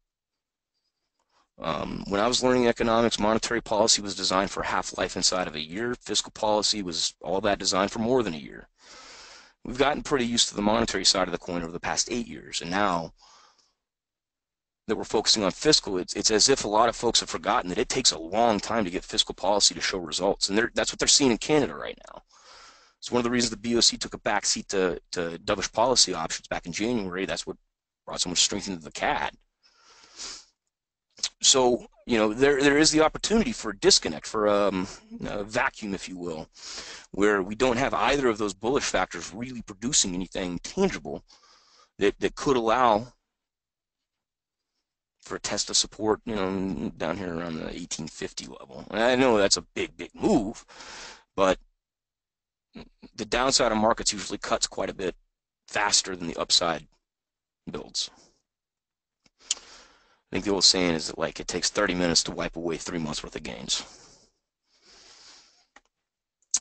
Um, when I was learning economics, monetary policy was designed for half-life inside of a year. Fiscal policy was all that designed for more than a year. We've gotten pretty used to the monetary side of the coin over the past eight years, and now that we're focusing on fiscal, it's, it's as if a lot of folks have forgotten that it takes a long time to get fiscal policy to show results, and that's what they're seeing in Canada right now. It's one of the reasons the B O C took a backseat to, to dovish policy options back in January. That's what brought so much strength into the C A D. So, you know, there there is the opportunity for a disconnect, for um, a vacuum, if you will, where we don't have either of those bullish factors really producing anything tangible that, that could allow for a test of support, you know, down here around the eighteen fifty level. And I know that's a big, big move, but the downside of markets usually cuts quite a bit faster than the upside builds. I think the old saying is that, like, it takes thirty minutes to wipe away three months worth of gains.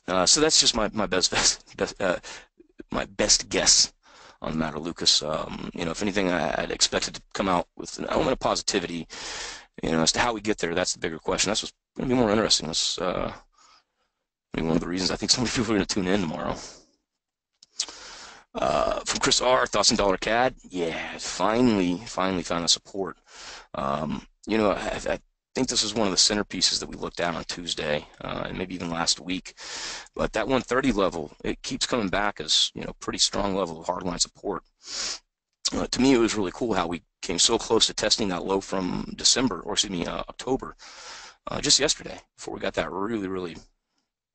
Uh, so that's just my my best, best, best uh, my best guess on the matter, Lucas. Um, you know, if anything, I, I'd expect it to come out with an element of positivity. You know, as to how we get there, that's the bigger question. That's what's going to be more interesting. That's uh, one of the reasons I think so many people are going to tune in tomorrow. Uh, from Chris R, thoughts on dollar C A D? Yeah, finally, finally found a support. Um, you know, I, I think this was one of the centerpieces that we looked at on Tuesday, uh, and maybe even last week. But that one thirty level, it keeps coming back as, you know, pretty strong level of hardline support. Uh, to me, it was really cool how we came so close to testing that low from December, or excuse me, uh, October, uh, just yesterday, before we got that really, really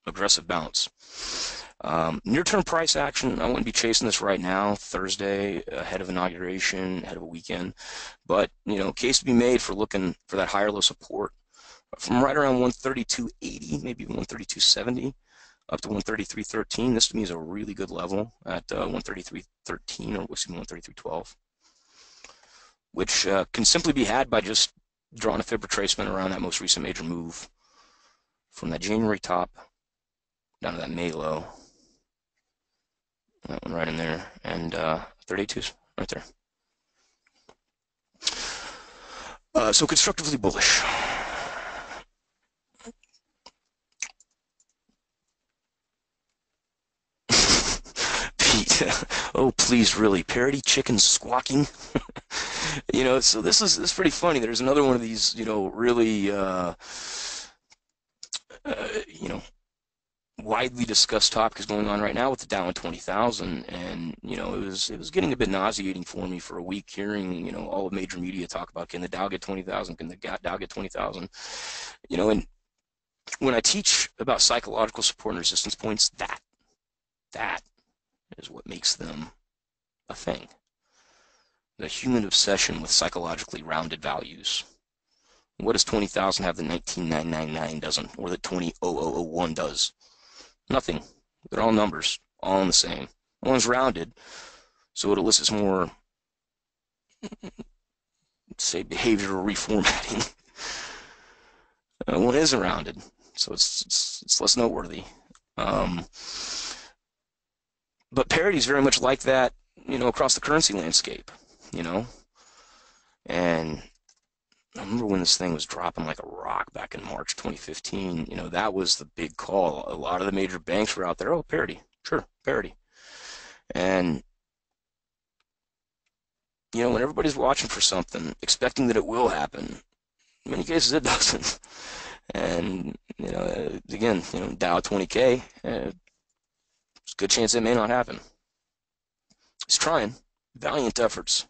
aggressive bounce. Um, near-term price action, I wouldn't be chasing this right now, Thursday, ahead of inauguration, ahead of a weekend, but, you know, case to be made for looking for that higher low support from right around one thirty-two eighty, maybe even one thirty-two seventy, up to one thirty-three thirteen. This to me is a really good level at uh, one thirty-three thirteen, or excuse me, one thirty-three twelve, which uh, can simply be had by just drawing a fib retracement around that most recent major move from that January top down to that May low. That one right in there, and uh, thirty-twos right there. Uh, so constructively bullish. Pete, oh please, really, parody chicken squawking. You know, so this is this is pretty funny. There's another one of these, you know, really, uh, uh, you know, widely discussed topic is going on right now with the Dow and twenty thousand, and you know, it was it was getting a bit nauseating for me for a week, hearing, you know, all of major media talk about, can the Dow get twenty thousand, can the Dow get twenty thousand, you know. And when I teach about psychological support and resistance points, that that is what makes them a thing, the human obsession with psychologically rounded values. What does twenty thousand have that nineteen nine nine nine doesn't, or that twenty thousand one does? Nothing. They're all numbers, all in the same. One's rounded, so it elicits more, say, behavioral reformatting. Uh, one isn't rounded, so it's it's, it's less noteworthy. Um, but parity is very much like that, you know, across the currency landscape, you know, and I remember when this thing was dropping like a rock back in March twenty fifteen, you know, that was the big call. A lot of the major banks were out there, oh, parity, sure, parity. And, you know, when everybody's watching for something, expecting that it will happen, in many cases it doesn't. And, you know, again, you know, Dow twenty K, uh, there's a good chance it may not happen. It's trying, valiant efforts.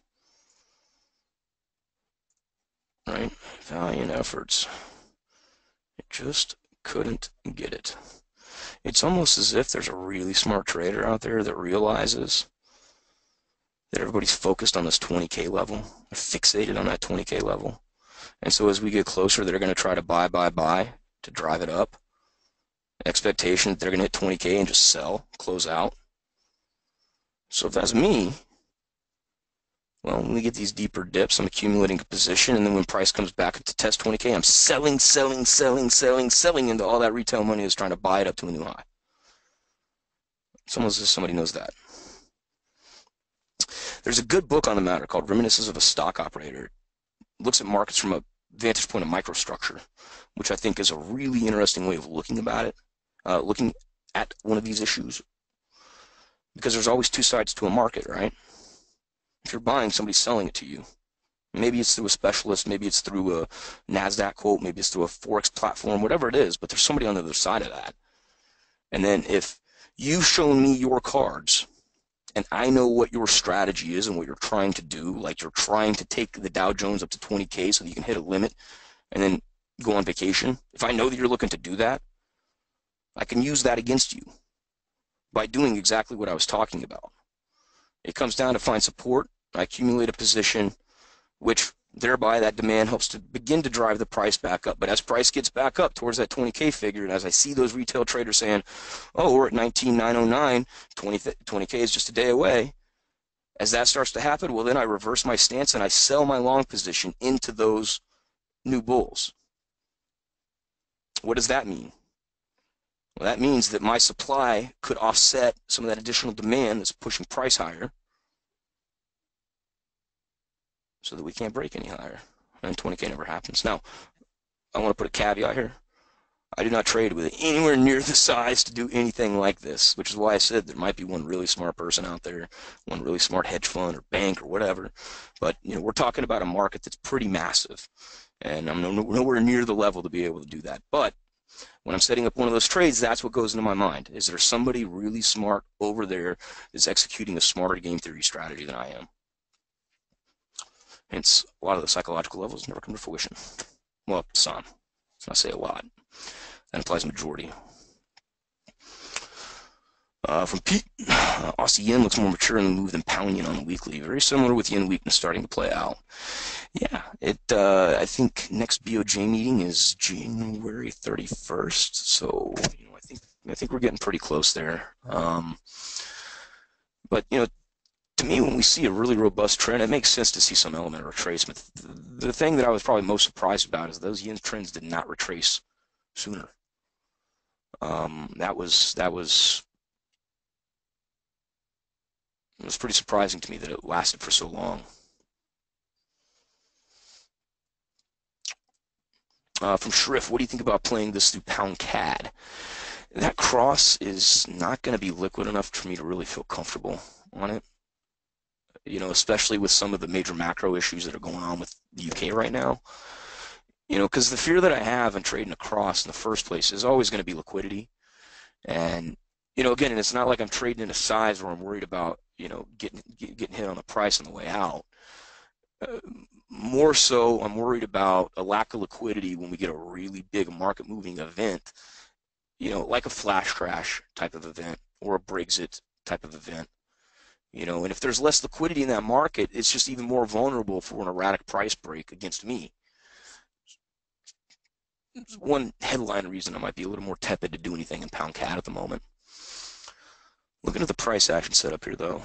Right, valiant efforts. It just couldn't get it. It's almost as if there's a really smart trader out there that realizes that everybody's focused on this twenty K level. They're fixated on that twenty K level. And so as we get closer, they're going to try to buy, buy, buy to drive it up. Expectation that they're going to hit twenty K and just sell, close out. So if that's me, well, when we get these deeper dips, I'm accumulating a position, and then when price comes back up to test twenty K, I'm selling, selling, selling, selling, selling into all that retail money that's trying to buy it up to a new high. It's almost as if somebody knows that. There's a good book on the matter called Reminiscences of a Stock Operator. It looks at markets from a vantage point of microstructure, which I think is a really interesting way of looking about it, uh, looking at one of these issues, because there's always two sides to a market, right? If you're buying, somebody's selling it to you. Maybe it's through a specialist, maybe it's through a NASDAQ quote, maybe it's through a Forex platform, whatever it is, but there's somebody on the other side of that. And then if you've shown me your cards, and I know what your strategy is and what you're trying to do, like you're trying to take the Dow Jones up to twenty K so that you can hit a limit and then go on vacation, if I know that you're looking to do that, I can use that against you by doing exactly what I was talking about. It comes down to find support. I accumulate a position, which thereby that demand helps to begin to drive the price back up. But as price gets back up towards that twenty K figure, and as I see those retail traders saying, oh, we're at nineteen nine oh nine, twenty K is just a day away, as that starts to happen, well, then I reverse my stance and I sell my long position into those new bulls. What does that mean? Well, that means that my supply could offset some of that additional demand that's pushing price higher so that we can't break any higher. And twenty K never happens. Now, I want to put a caveat here. I do not trade with it anywhere near the size to do anything like this, which is why I said there might be one really smart person out there, one really smart hedge fund or bank or whatever. But, you know, we're talking about a market that's pretty massive, and I'm nowhere near the level to be able to do that. But when I'm setting up one of those trades, that's what goes into my mind. Is there somebody really smart over there that's executing a smarter game theory strategy than I am? Hence, a lot of the psychological levels never come to fruition. Well, some. I say a lot. That implies majority. Uh, from Pete, uh, Aussie yen looks more mature in the move than pound yen on the weekly. Very similar with yen weakness starting to play out. Yeah, it. Uh, I think next B O J meeting is January thirty-first, so you know, I think I think we're getting pretty close there. Um, but you know, to me, when we see a really robust trend, it makes sense to see some element of retracement. The, the thing that I was probably most surprised about is those yen trends did not retrace sooner. Um, that was that was. It was pretty surprising to me that it lasted for so long. Uh, from Shrif, what do you think about playing this through pound C A D? That cross is not going to be liquid enough for me to really feel comfortable on it. You know, especially with some of the major macro issues that are going on with the U K right now. You know, because the fear that I have in trading a cross in the first place is always going to be liquidity. And, you know, again, and it's not like I'm trading in a size where I'm worried about, you know, getting getting hit on the price on the way out. Uh, more so, I'm worried about a lack of liquidity when we get a really big market-moving event, you know, like a flash crash type of event or a Brexit type of event, you know. And if there's less liquidity in that market, it's just even more vulnerable for an erratic price break against me. It's one headline reason I might be a little more tepid to do anything in pound C A D at the moment. Looking at the price action setup here, though,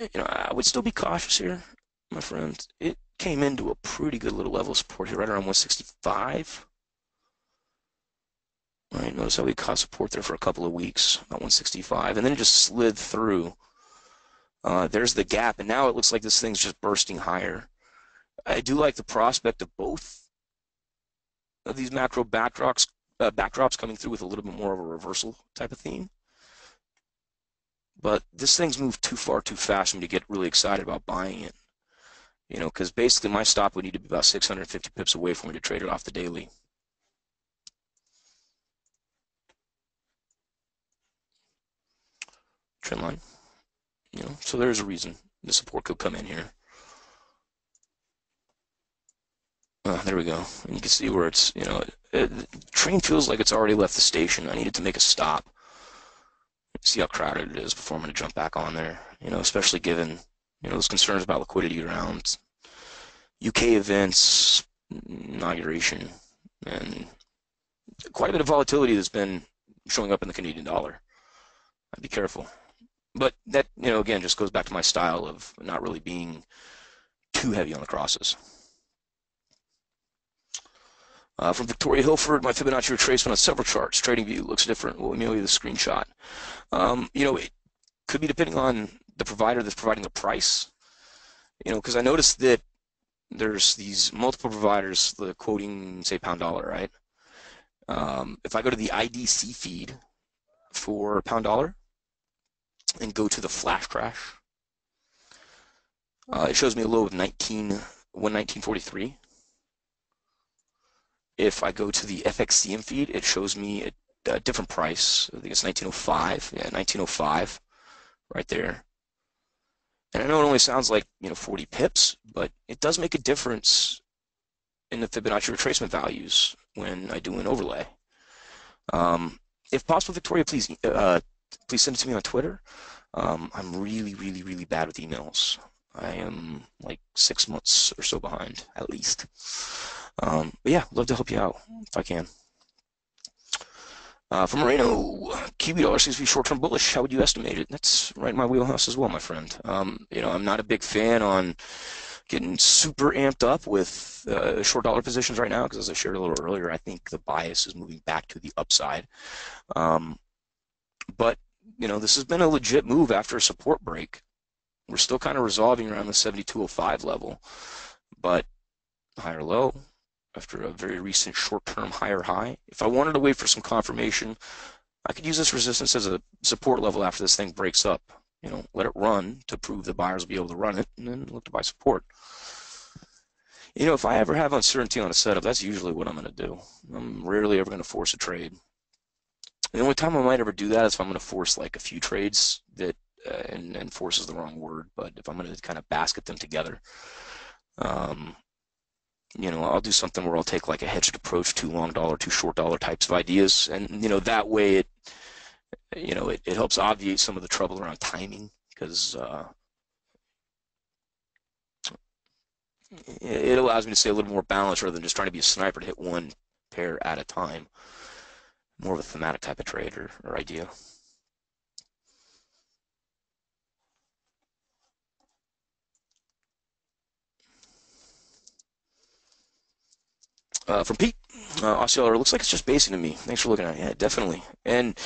you know, I would still be cautious here, my friends. It came into a pretty good little level of support here, right around one sixty-five. All right, notice how we caught support there for a couple of weeks, about one sixty-five, and then it just slid through. Uh, there's the gap, and now it looks like this thing's just bursting higher. I do like the prospect of both of these macro backdrops, uh, backdrops coming through with a little bit more of a reversal type of theme. But this thing's moved too far too fast for me to get really excited about buying it. You know, because basically my stop would need to be about six hundred fifty pips away for me to trade it off the daily. Trend line. You know, so there's a reason the support could come in here. Uh, there we go. And you can see where it's, you know, it, the train feels like it's already left the station. I needed to make a stop. See how crowded it is before I'm going to jump back on there. You know, especially given, you know, those concerns about liquidity around U K events, inauguration, and quite a bit of volatility that's been showing up in the Canadian dollar. I'd be careful. But that, you know, again, just goes back to my style of not really being too heavy on the crosses. Uh, from Victoria Hilford, my Fibonacci retracement on several charts. Trading view looks different. We'll email you the screenshot. Um, you know, it could be depending on the provider that's providing the price. You know, because I noticed that there's these multiple providers that are quoting, say, pound dollar, right? Um, if I go to the I D C feed for pound dollar and go to the flash crash, uh, it shows me a low of nineteen, one nineteen forty-three. If I go to the F X C M feed, it shows me a, a different price. I think it's nineteen oh five. Yeah, nineteen oh five, right there. And I know it only sounds like, you know, forty pips, but it does make a difference in the Fibonacci retracement values when I do an overlay. Um, if possible, Victoria, please uh, please send it to me on Twitter. Um, I'm really, really, really bad with emails. I am like six months or so behind, at least. Um, but yeah, love to help you out if I can. Uh, from Moreno, Q B dollar seems to be short-term bullish. How would you estimate it? That's right in my wheelhouse as well, my friend. Um, you know, I'm not a big fan on getting super amped up with uh, short dollar positions right now because, as I shared a little earlier, I think the bias is moving back to the upside. Um, but you know, this has been a legit move after a support break. We're still kind of resolving around the seventy-two oh five level, but higher low after a very recent short-term higher high. If I wanted to wait for some confirmation, I could use this resistance as a support level after this thing breaks up. You know, let it run to prove the buyers will be able to run it, and then look to buy support. You know, if I ever have uncertainty on a setup, that's usually what I'm going to do. I'm rarely ever going to force a trade. The only time I might ever do that is if I'm going to force like a few trades that, uh, and, and force is the wrong word, but if I'm going to kind of basket them together. Um, You know, I'll do something where I'll take like a hedged approach, two long dollar, two short dollar types of ideas, and you know that way it, you know, it, it helps obviate some of the trouble around timing because uh, it allows me to stay a little more balanced rather than just trying to be a sniper to hit one pair at a time. More of a thematic type of trade or, or idea. Uh, from Pete, uh, Osceola, looks like it's just basing to me. Thanks for looking at it. Yeah, definitely. And,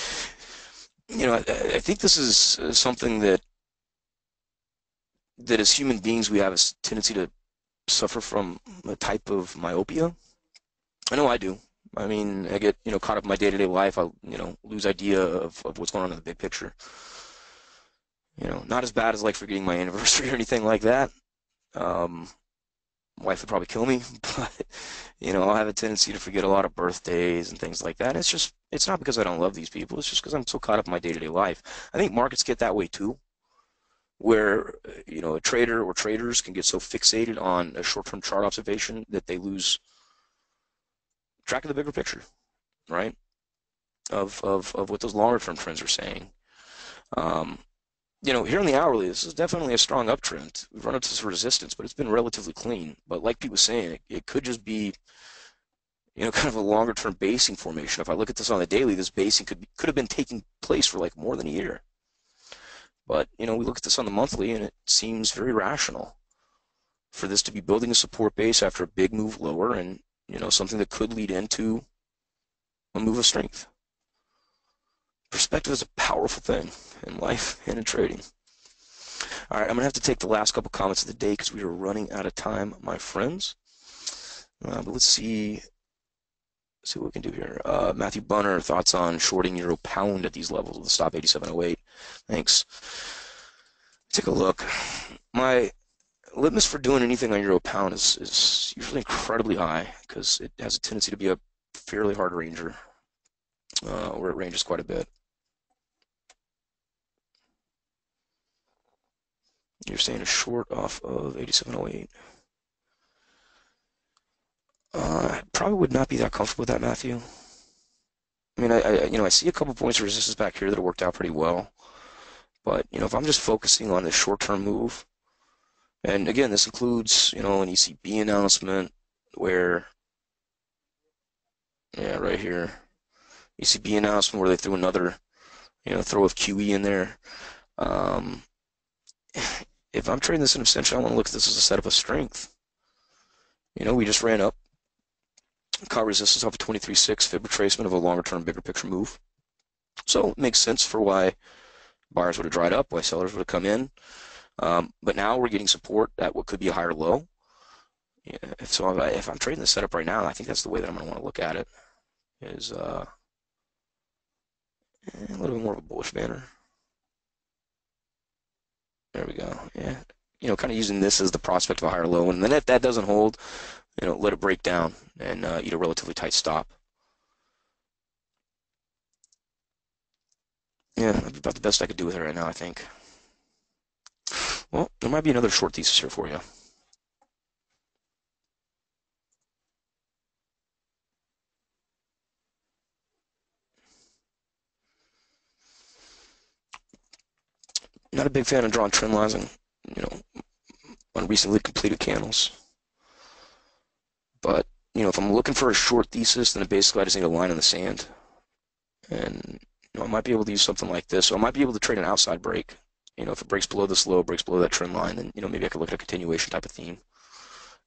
you know, I, I think this is something that, that as human beings, we have a tendency to suffer from a type of myopia. I know I do. I mean, I get, you know, caught up in my day-to-day life. I, you know, lose idea of, of what's going on in the big picture. You know, not as bad as, like, forgetting my anniversary or anything like that. Um... My wife would probably kill me, but you know, I'll have a tendency to forget a lot of birthdays and things like that. And it's just, it's not because I don't love these people. It's just because I'm so caught up in my day-to-day life. I think markets get that way too, where, you know, a trader or traders can get so fixated on a short-term chart observation that they lose track of the bigger picture, right? Of, of, of what those longer-term trends are saying. Um, You know, here in the hourly, this is definitely a strong uptrend. We've run up to some resistance, but it's been relatively clean. But like Pete was saying, it, it could just be, you know, kind of a longer-term basing formation. If I look at this on the daily, this basing could be, could have been taking place for like more than a year. But, you know, we look at this on the monthly, and it seems very rational for this to be building a support base after a big move lower and, you know, something that could lead into a move of strength. Perspective is a powerful thing in life and in trading. All right, I'm going to have to take the last couple comments of the day because we are running out of time, my friends. Uh, but let's see, let's see what we can do here. Uh, Matthew Bunner, thoughts on shorting euro pound at these levels with the stop eighty-seven oh eight. Thanks. Take a look. My litmus for doing anything on euro pound is, is usually incredibly high because it has a tendency to be a fairly hard ranger, uh, where it ranges quite a bit. You're saying a short off of eighty-seven oh eight. Uh, I probably would not be that comfortable with that, Matthew. I mean, I, I you know I see a couple points of resistance back here that worked out pretty well, but you know if I'm just focusing on the short-term move, and again this includes you know an E C B announcement where, yeah, right here, E C B announcement where they threw another you know throw of Q E in there. Um, if I'm trading this in absentia, I want to look at this as a setup of strength. You know, we just ran up, caught resistance off of twenty-three six, fib retracement of a longer-term, bigger picture move. So it makes sense for why buyers would have dried up, why sellers would have come in. Um, but now we're getting support at what could be a higher low. Yeah, if so if, I, if I'm trading this setup right now, I think that's the way that I'm going to want to look at it, is uh, a little bit more of a bullish banner. There we go. Yeah, you know, kind of using this as the prospect of a higher low, and then if that doesn't hold, you know, let it break down and uh, eat a relatively tight stop. Yeah, that's about the best I could do with it right now, I think. Well, there might be another short thesis here for you. Not a big fan of drawing trend lines on, you know, on recently completed candles. But, you know, if I'm looking for a short thesis, then basically I just need a line in the sand. And, you know, I might be able to use something like this. So I might be able to trade an outside break. You know, if it breaks below this low, breaks below that trend line, then, you know, maybe I could look at a continuation type of theme.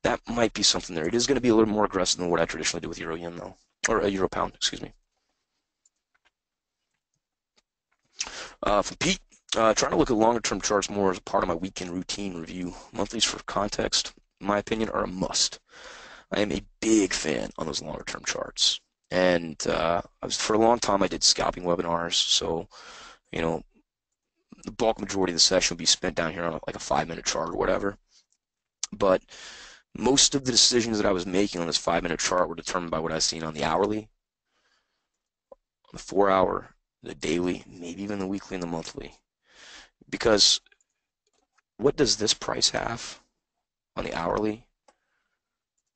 That might be something there. It is going to be a little more aggressive than what I traditionally do with euro yen, though. Or a euro pound, excuse me. Uh, from Pete. Uh, trying to look at longer-term charts more as a part of my weekend routine review. Monthlies, for context, in my opinion, are a must. I am a big fan on those longer-term charts. And uh, I was, for a long time, I did scalping webinars. So, you know, the bulk majority of the session would be spent down here on like a five-minute chart or whatever. But most of the decisions that I was making on this five-minute chart were determined by what I've seen on the hourly, on the four-hour, the daily, maybe even the weekly and the monthly. Because what does this price have on the hourly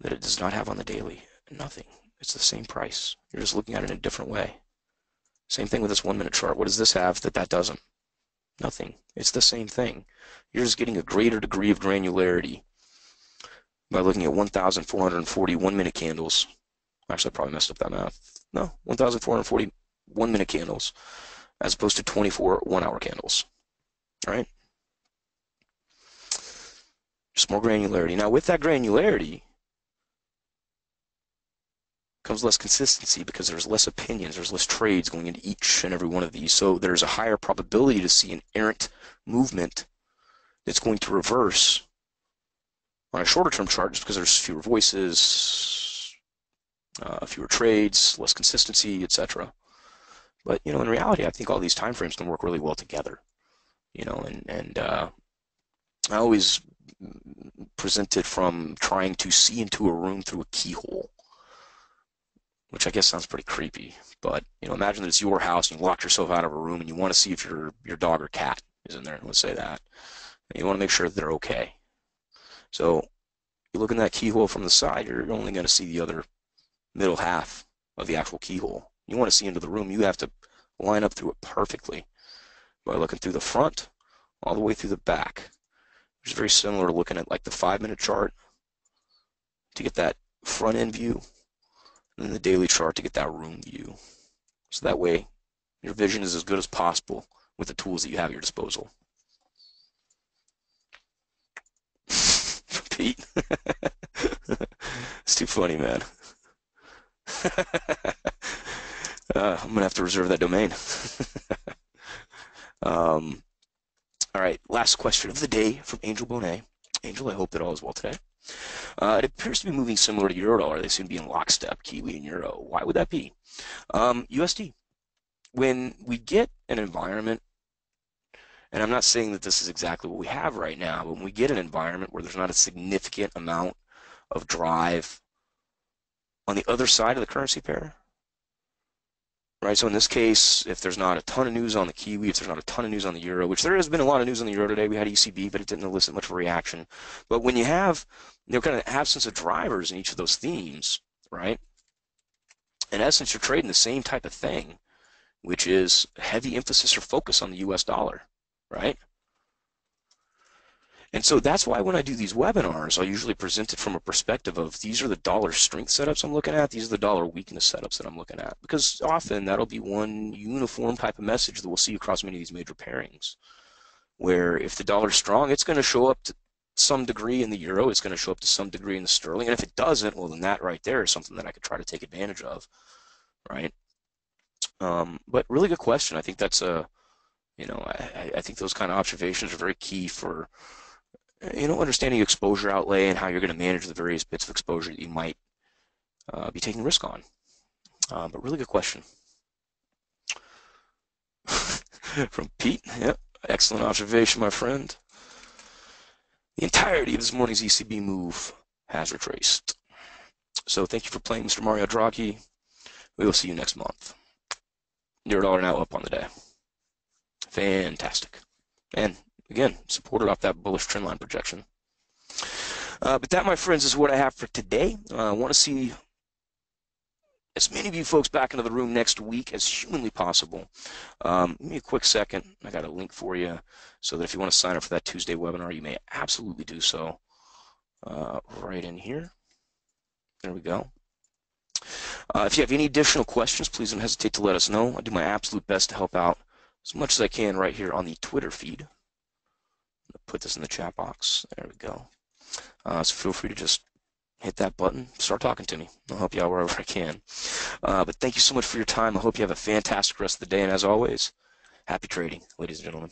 that it does not have on the daily? Nothing. It's the same price. You're just looking at it in a different way. Same thing with this one-minute chart. What does this have that that doesn't? Nothing. It's the same thing. You're just getting a greater degree of granularity by looking at one thousand four hundred forty one-minute candles. Actually, I probably messed up that math. No, one thousand four hundred forty one-minute candles as opposed to twenty-four one-hour candles. All right, just more granularity. Now with that granularity comes less consistency because there's less opinions, there's less trades going into each and every one of these. So there's a higher probability to see an errant movement that's going to reverse on a shorter term chart just because there's fewer voices, uh, fewer trades, less consistency, et cetera. But you know, in reality, I think all these time frames can work really well together. You know, and, and uh, I always present it from trying to see into a room through a keyhole, which I guess sounds pretty creepy. But, you know, imagine that it's your house and you locked yourself out of a room and you want to see if your, your dog or cat is in there, let's say that. And you want to make sure that they're okay. So you look in that keyhole from the side, you're only going to see the other middle half of the actual keyhole. You want to see into the room, you have to line up through it perfectly by looking through the front all the way through the back, which is very similar to looking at like the five-minute chart to get that front-end view, and then the daily chart to get that room view. So that way, your vision is as good as possible with the tools that you have at your disposal. Pete, it's too funny, man. uh, I'm gonna have to reserve that domain. Um, All right, last question of the day from Angel Bonet. Angel, I hope that all is well today. Uh, it appears to be moving similar to euro dollar. They seem to be in lockstep, Kiwi and euro. Why would that be? Um, U S D. When we get an environment, and I'm not saying that this is exactly what we have right now, but when we get an environment where there's not a significant amount of drive on the other side of the currency pair, right? So in this case, if there's not a ton of news on the Kiwi, if there's not a ton of news on the euro, which there has been a lot of news on the euro today. We had E C B, but it didn't elicit much of a reaction. But when you have, you know, kind of an absence of drivers in each of those themes, right? In essence, you're trading the same type of thing, which is heavy emphasis or focus on the U S dollar, right? And so that's why when I do these webinars, I usually present it from a perspective of these are the dollar strength setups I'm looking at, these are the dollar weakness setups that I'm looking at, because often that'll be one uniform type of message that we'll see across many of these major pairings, where if the dollar's strong, it's going to show up to some degree in the euro, it's going to show up to some degree in the sterling, and if it doesn't, well, then that right there is something that I could try to take advantage of, right? Um, but really good question. I think that's a, you know, I, I think those kind of observations are very key for, you know, understanding exposure outlay and how you're going to manage the various bits of exposure that you might uh, be taking risk on. Uh, but really good question. From Pete, yep, excellent observation, my friend. The entirety of this morning's E C B move has retraced. So thank you for playing, Mister Mario Draghi. We will see you next month. Euro dollar now up on the day. Fantastic. And again, supported off that bullish trend line projection. Uh, but that, my friends, is what I have for today. Uh, I want to see as many of you folks back into the room next week as humanly possible. Um, give me a quick second. I got a link for you so that if you want to sign up for that Tuesday webinar, you may absolutely do so uh, right in here. There we go. Uh, if you have any additional questions, please don't hesitate to let us know. I do my absolute best to help out as much as I can right here on the Twitter feed. Put this in the chat box. There we go. Uh, so feel free to just hit that button. Start talking to me. I'll help you out wherever I can. Uh, but thank you so much for your time. I hope you have a fantastic rest of the day. And as always, happy trading, ladies and gentlemen.